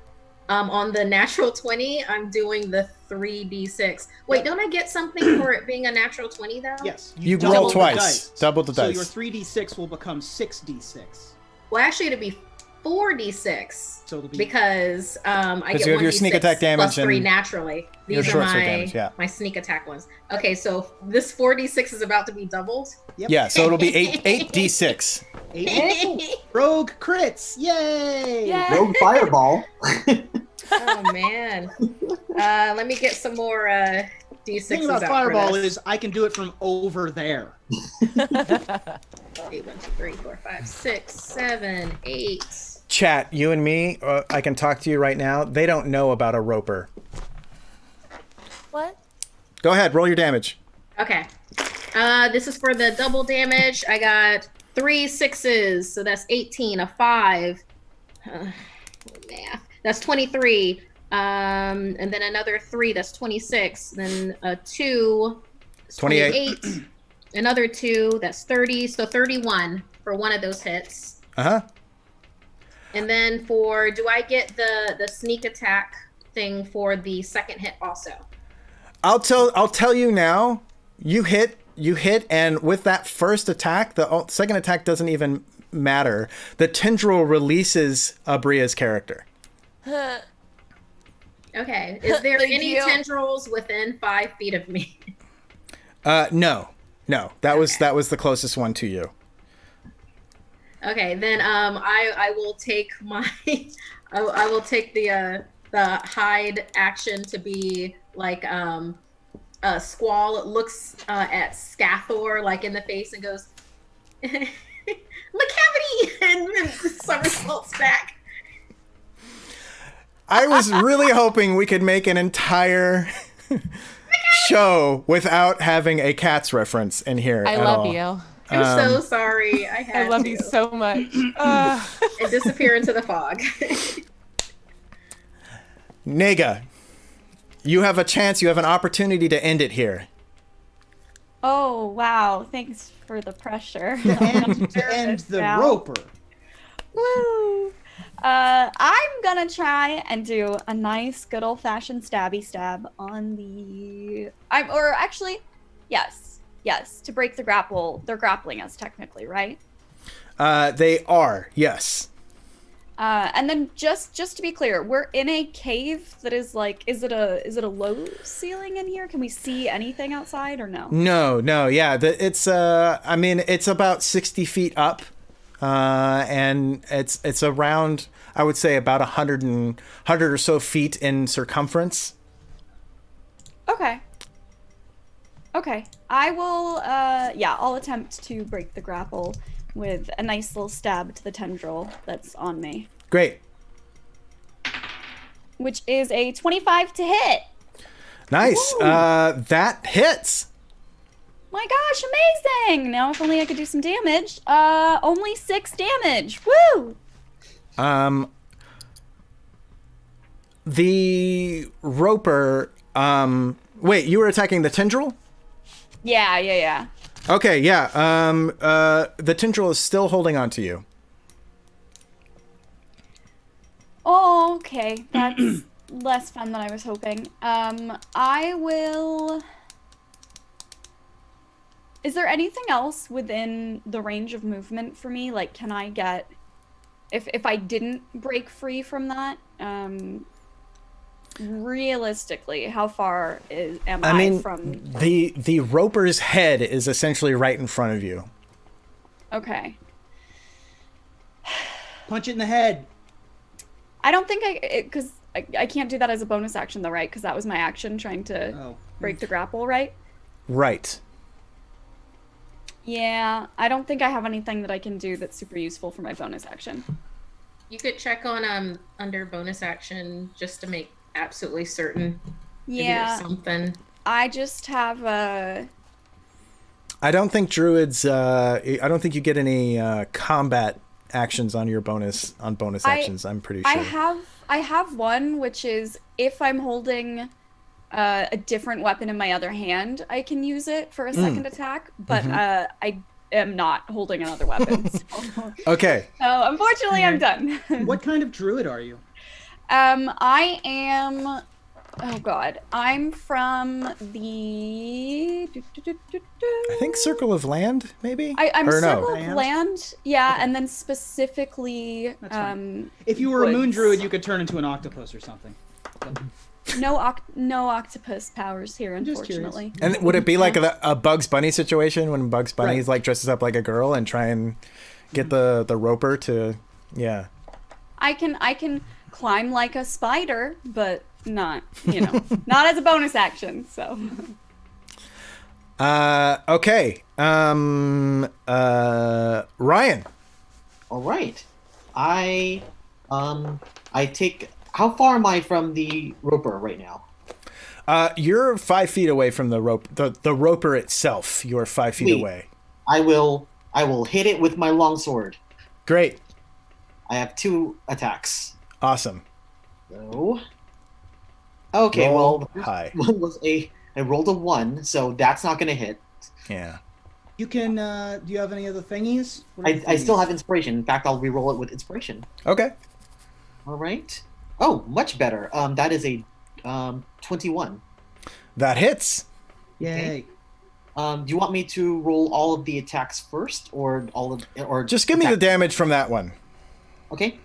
um, on the natural twenty, I'm doing the three d six. Wait, yep. don't I get something for it being a natural twenty, though? Yes. You, you double roll twice. The double the dice. So your three d six will become six d six. Well, actually, it'll be four d six. So it'll be... Because um, I get you have your sneak attack damage plus three naturally. These are my, damage, yeah. my sneak attack ones. Okay, so this four d six is about to be doubled. Yep. Yeah, so it'll be eight eight d six. Eight. Rogue crits! Yay! Yay! Rogue fireball. Oh man! Uh, let me get some more uh, d sixes. The thing about out fireball for this. Is I can do it from over there. Eight, one, two, three, four, five, six, seven, eight. Chat, you and me. Uh, I can talk to you right now. They don't know about a roper. What? Go ahead. Roll your damage. Okay. Uh, this is for the double damage. I got three sixes, so that's eighteen, a five. Uh, math. That's twenty-three. Um, and then another three, that's twenty-six. Then a two, that's twenty-eight. twenty-eight. Another two, that's thirty. So thirty-one for one of those hits. Uh-huh. And then for, do I get the, the sneak attack thing for the second hit also? I'll tell, I'll tell you now, you hit. You hit, and with that first attack, the second attack doesn't even matter. The tendril releases Abria's character. Okay. Is there any you. tendrils within five feet of me? Uh, no, no. That okay. was that was the closest one to you. Okay, then um, I I will take my I, I will take the uh, the hide action to be like um. Uh, Squall looks uh, at Scathor like in the face and goes, "McCavity!" and then somersaults back. I was really hoping we could make an entire show without having a Cats reference in here. I at love all. you. I'm um, so sorry. I had I love to. you so much. Uh. And disappear into the fog. Nega. You have a chance. You have an opportunity to end it here. Oh, wow. Thanks for the pressure. To end, to end the now. roper. Woo. Uh, I'm going to try and do a nice, good old-fashioned stabby stab on the... I'm, or actually, yes. Yes, to break the grapple. They're grappling us, technically, right? Uh, they are, yes. Uh, and then just just to be clear, we're in a cave that is like, is it a is it a low ceiling in here? Can we see anything outside or no? No, no, yeah, the, it's uh, I mean, it's about sixty feet up, uh, and it's it's around, I would say about a hundred and hundred or so feet in circumference. Okay. Okay. I will, uh, yeah, I'll attempt to break the grapple with a nice little stab to the tendril that's on me. Great. Which is a twenty-five to hit. Nice. Uh, that hits. My gosh, amazing. Now if only I could do some damage. Uh, only six damage. Woo. Um, the roper, um, wait, you were attacking the tendril? Yeah, yeah, yeah. Okay, yeah. Um, uh, the tendril is still holding on to you. Oh, okay. That's less fun than I was hoping. Um, I will... Is there anything else within the range of movement for me? Like, can I get... If, if I didn't break free from that, um, realistically, how far is am I, I mean, from... The, the roper's head is essentially right in front of you. Okay. Punch it in the head. I don't think I... Because I, I can't do that as a bonus action, though, right? Because that was my action, trying to oh. break the grapple, right? Right. Yeah, I don't think I have anything that I can do that's super useful for my bonus action. You could check on um under bonus action just to make absolutely certain. Yeah. Something. I just have a. I don't think druids. Uh, I don't think you get any uh, combat actions on your bonus on bonus I, actions. I'm pretty sure. I have. I have one, which is if I'm holding. Uh, a different weapon in my other hand, I can use it for a second mm. attack, but mm-hmm. uh, I am not holding another weapon. So. Okay. So unfortunately, I'm done. What kind of druid are you? Um, I am. Oh God, I'm from the. I think Circle of Land, maybe. I, I'm or Circle no. of Land, yeah, okay. And then specifically. That's um, if you were woods. a moon druid, you could turn into an octopus or something. So. No, oct no octopus powers here, unfortunately. And would it be like a, a Bugs Bunny situation when Bugs Bunny right. like dresses up like a girl and try and get the the roper to, yeah. I can I can climb like a spider, but not you know not as a bonus action. So. Uh okay. Um. Uh. Ryan. All right. I. Um. I take. How far am I from the roper right now? Uh, you're five feet away from the rope. The, the roper itself. You're five feet Wait, away. I will. I will hit it with my longsword. Great. I have two attacks. Awesome. So. Okay. Roll well, high. One was a. I rolled a one, so that's not going to hit. Yeah. You can. Uh, do you have any other thingies? What are the thingies? I, I still have inspiration. In fact, I'll reroll it with inspiration. Okay. All right. Oh, much better. Um, that is a um, twenty-one. That hits. Yay. Okay. Um, do you want me to roll all of the attacks first, or all of, or just give me the damage from that one? Okay.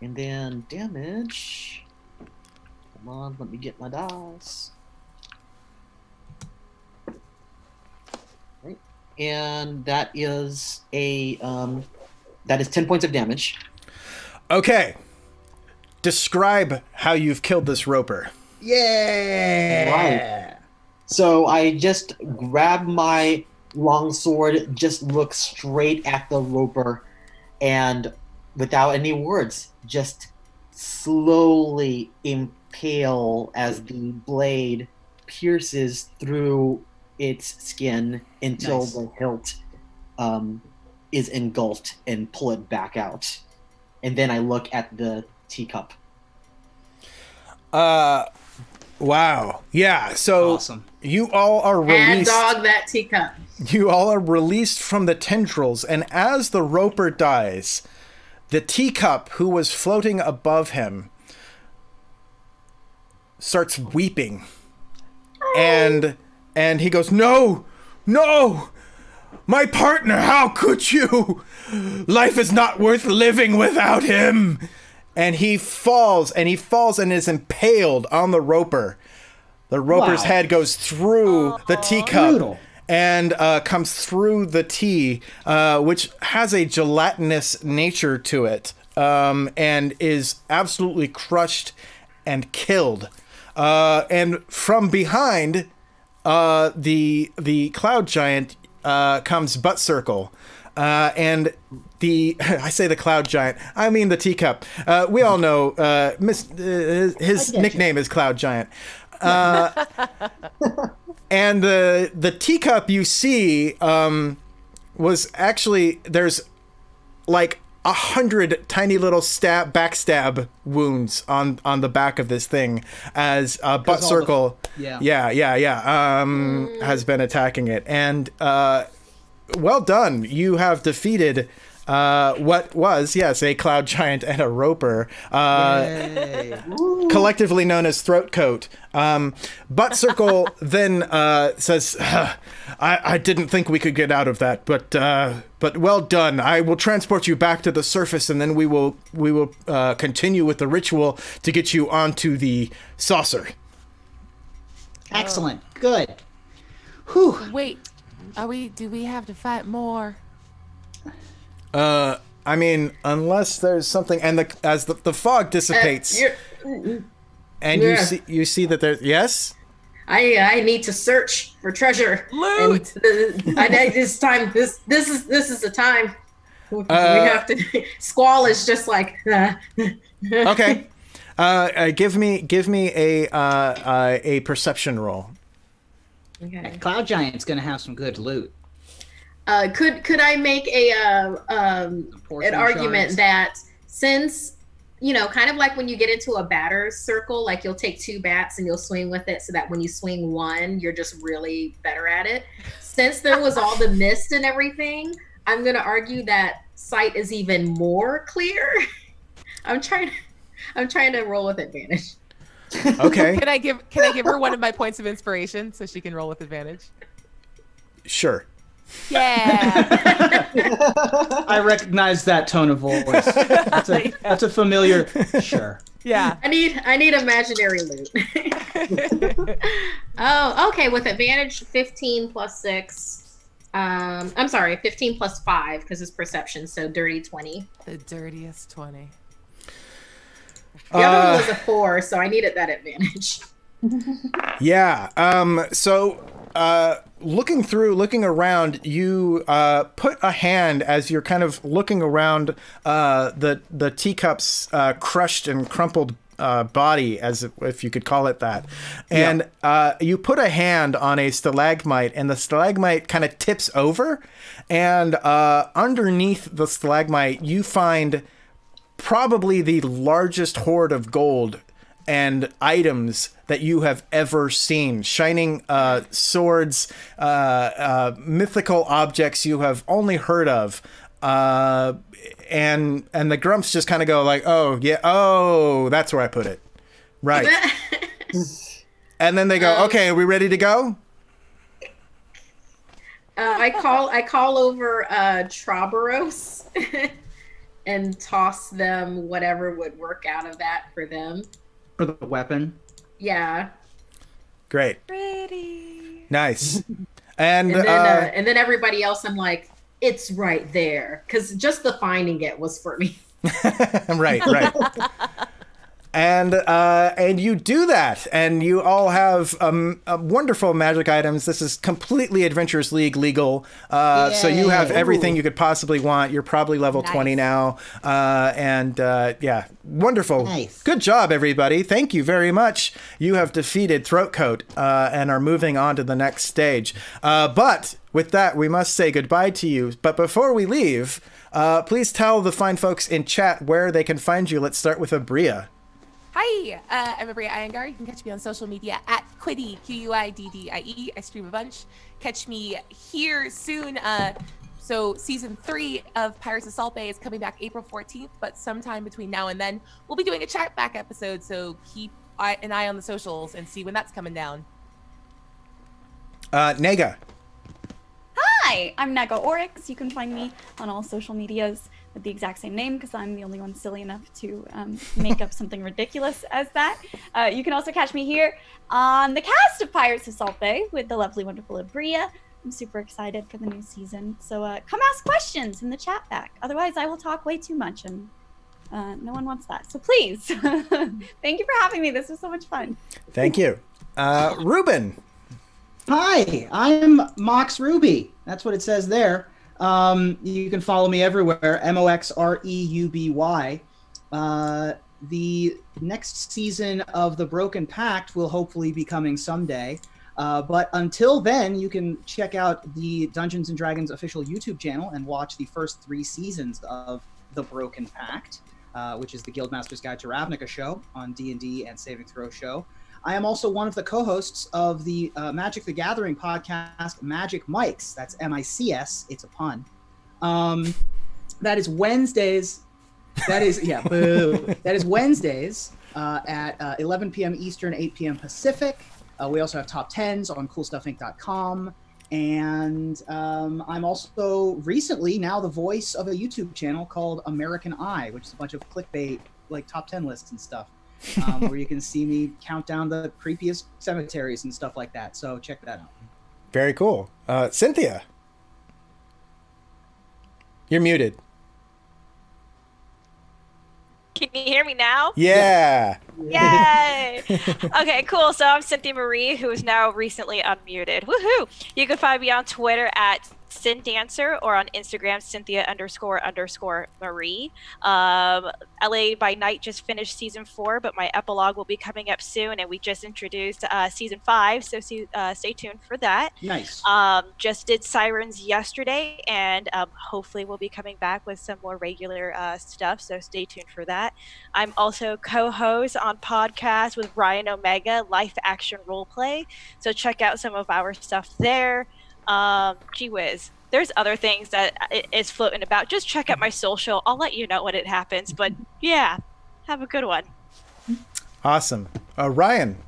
And then damage. Come on, let me get my dice. Right, and that is a um, that is ten points of damage. Okay. Describe how you've killed this roper. Yeah. Right. So I just grab my longsword, just look straight at the roper, and without any words, just slowly impale as the blade pierces through its skin until nice. the hilt um, is engulfed, and pull it back out. And then I look at the teacup. Uh, wow. Yeah. So awesome. You all are released. And dog that teacup. You all are released from the tendrils, and as the roper dies, the teacup, who was floating above him, starts weeping, oh. and and he goes, "No, no, my partner! How could you? Life is not worth living without him." And he falls, and he falls and is impaled on the roper. The roper's wow. head goes through uh, the teacup noodle. and uh, comes through the tea, uh, which has a gelatinous nature to it, um, and is absolutely crushed and killed. Uh, and from behind uh, the the cloud giant uh, comes Butt Circle. Uh, and the, I say the cloud giant, I mean the teacup. Uh, we all know uh, miss, uh, his, his nickname you. is Cloud Giant. Uh, and the, the teacup you see um, was actually, there's like a hundred tiny little stab, backstab wounds on, on the back of this thing as uh, Butt Circle, the, yeah. yeah, yeah, yeah, um, mm. has been attacking it. And, uh, well done. You have defeated uh, what was, yes, a cloud giant and a roper, uh, collectively known as Throatcoat. Um, Butt Circle then uh, says, I, I didn't think we could get out of that, but uh, but well done. I will transport you back to the surface, and then we will we will uh, continue with the ritual to get you onto the saucer. Excellent. Oh. Good. Whew. Wait. Are we? Do we have to fight more? Uh, I mean, unless there's something, and the as the, the fog dissipates, uh, and yeah. you see you see that there's yes. I I need to search for treasure. Loot. And, uh, I, this time, this this is this is the time. Uh, we have to. Squall is just like. Uh. Okay, uh, uh, give me give me a uh, uh, a perception roll. Okay. Cloud Giant's gonna have some good loot. Uh, could could I make a uh, um, an argument shards. that since you know, kind of like when you get into a batter's circle, like you'll take two bats and you'll swing with it, so that when you swing one, you're just really better at it. Since there was all the mist and everything, I'm gonna argue that sight is even more clear. I'm trying to, I'm trying to roll with advantage. Okay. Can I give Can I give her one of my points of inspiration so she can roll with advantage? Sure. Yeah. I recognize that tone of voice. That's a, that's a familiar. Sure. Yeah. I need I need imaginary loot. Oh, okay. With advantage, fifteen plus six. Um, I'm sorry, fifteen plus five because it's perception. So dirty twenty. The dirtiest twenty. The other one was a four, so I needed that advantage. Yeah. Um, so uh, looking through, looking around, you uh, put a hand as you're kind of looking around uh, the the teacup's uh, crushed and crumpled uh, body, as if, if you could call it that. And yeah. uh, you put a hand on a stalagmite, and the stalagmite kind of tips over. And uh, underneath the stalagmite, you find probably the largest hoard of gold and items that you have ever seen. Shining uh, swords, uh, uh, mythical objects you have only heard of. Uh, and and the grumps just kind of go like, oh, yeah, oh, that's where I put it. Right. And then they go, um, okay, are we ready to go? Uh, I call I call over uh, Treboros. And toss them whatever would work out of that for them. For the weapon? Yeah. Great. Pretty. Nice. And, and, then, uh, uh, and then everybody else, I'm like, it's right there. Because just the finding it was for me. Right, right. And uh, and you do that, and you all have um, uh, wonderful magic items. This is completely Adventurers League legal, uh, so you have everything Ooh. you could possibly want. You're probably level nice. twenty now, uh, and uh, yeah, wonderful. Nice. Good job, everybody. Thank you very much. You have defeated Throatcoat uh, and are moving on to the next stage. Uh, but with that, we must say goodbye to you. But before we leave, uh, please tell the fine folks in chat where they can find you. Let's start with Aabria. Hi, uh, I'm Aabria Iyengar. You can catch me on social media at Quiddie, Q U I D D I E. I stream a bunch. Catch me here soon. Uh, so season three of Pirates of Salt Bay is coming back April fourteenth, but sometime between now and then, we'll be doing a chat back episode. So keep an eye on the socials and see when that's coming down. Uh, Nega. Hi, I'm Nega Oryx. You can find me on all social medias with the exact same name because I'm the only one silly enough to um, make up something ridiculous as that. Uh, you can also catch me here on the cast of Pirates of Salt Bay with the lovely, wonderful Aabria. I'm super excited for the new season. So uh, come ask questions in the chat back. Otherwise, I will talk way too much and Uh, no one wants that. So please, thank you for having me. This was so much fun. Thank you. Uh, Reuben. Hi, I'm Mox Ruby. That's what it says there. Um, you can follow me everywhere, M O X R E U B Y. Uh, the next season of The Broken Pact will hopefully be coming someday. Uh, but until then, you can check out the Dungeons and Dragons official YouTube channel and watch the first three seasons of The Broken Pact, uh, which is the Guildmaster's Guide to Ravnica show on D and D and Saving Throw show. I am also one of the co-hosts of the uh, Magic: The Gathering podcast, Magic Mics. That's M I C S. It's a pun. Um, that is Wednesdays. That is, yeah, boo. That is Wednesdays uh, at uh, eleven p m Eastern, eight p m Pacific. Uh, we also have top tens on cool stuff inc dot com. And um, I'm also recently now the voice of a YouTube channel called American Eye, which is a bunch of clickbait, like top ten lists and stuff, um, where you can see me count down the creepiest cemeteries and stuff like that. So check that out. Very cool. Uh, Cynthia, you're muted. Can you hear me now? Yeah. Yay. Okay, cool. So I'm Cynthia Marie, who is now recently unmuted. Woohoo. You can find me on Twitter at Cyndancer or on Instagram, Cynthia underscore underscore Marie. Um, L A by Night just finished season four, but my epilogue will be coming up soon. And we just introduced uh, season five. So uh, stay tuned for that. Nice. Um, just did Sirens yesterday, and um, hopefully we'll be coming back with some more regular uh, stuff. So stay tuned for that. I'm also co-host on podcast with Ryan Omega, Life Action Roleplay. So check out some of our stuff there. Um, gee whiz, there's other things that it is floating about. Just check out my social. I'll let you know when it happens. But yeah, have a good one. Awesome. Uh, Ryan.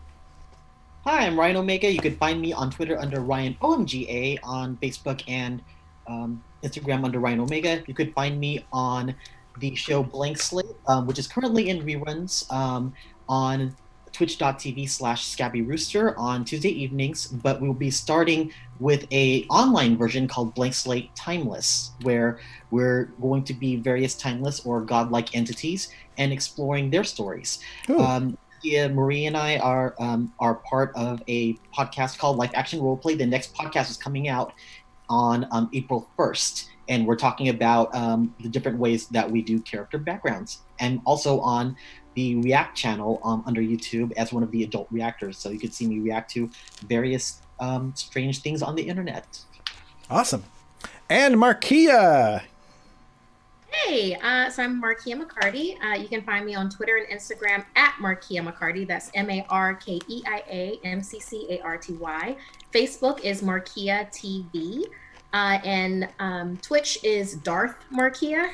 Hi, I'm Ryan Omega. You can find me on Twitter under Ryan O M G A, on Facebook and um, Instagram under Ryan Omega. You could find me on the show Blank Slate, um, which is currently in reruns um, on twitch dot t v slash scabby rooster on Tuesday evenings, but we'll be starting with a online version called Blank Slate Timeless, where we're going to be various timeless or godlike entities and exploring their stories. Cool. Um, yeah, Marie and I are, um, are part of a podcast called Life Action Roleplay. The next podcast is coming out on um, April first. And we're talking about um, the different ways that we do character backgrounds, and also on the React channel um, under YouTube as one of the adult reactors. So you can see me react to various um, strange things on the internet. Awesome. And Markeia. Hey, uh, so I'm Markeia McCarty. Uh, you can find me on Twitter and Instagram at Markeia McCarty. That's M A R K E I A M C C A R T Y. Facebook is Markeia T V. Uh, and um, Twitch is Darth Markeia.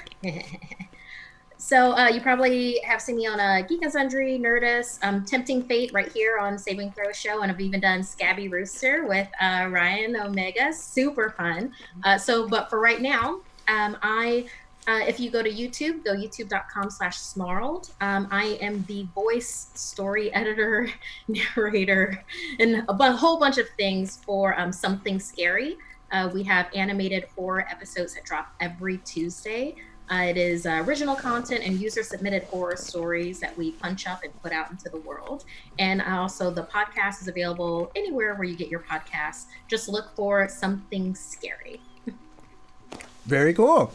So uh, you probably have seen me on uh, Geek and Sundry, Nerdist, um, Tempting Fate right here on Saving Throw show. And I've even done Scabby Rooster with uh, Ryan Omega. Super fun. Uh, so, but for right now, um, I, uh, if you go to YouTube, go youtube dot com slash snarled. Um, I am the voice, story editor, narrator, and a whole bunch of things for um, Something Scary. Uh, we have animated horror episodes that drop every Tuesday. Uh, it is uh, original content and user-submitted horror stories that we punch up and put out into the world. And also the podcast is available anywhere where you get your podcasts. Just look for Something Scary. Very cool.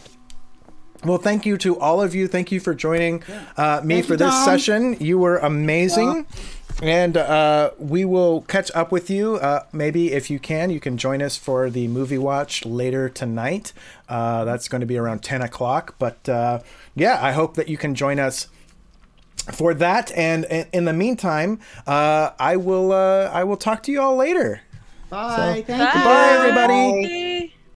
Well, thank you to all of you. Thank you for joining uh, me thank for you, this Tom. session. You were amazing. Yeah. And uh, we will catch up with you. Uh, maybe if you can, you can join us for the movie watch later tonight. Uh, that's going to be around ten o'clock. But uh, yeah, I hope that you can join us for that. And, and in the meantime, uh, I will uh, I will talk to you all later. Bye. So, thank you. Bye, everybody. Bye.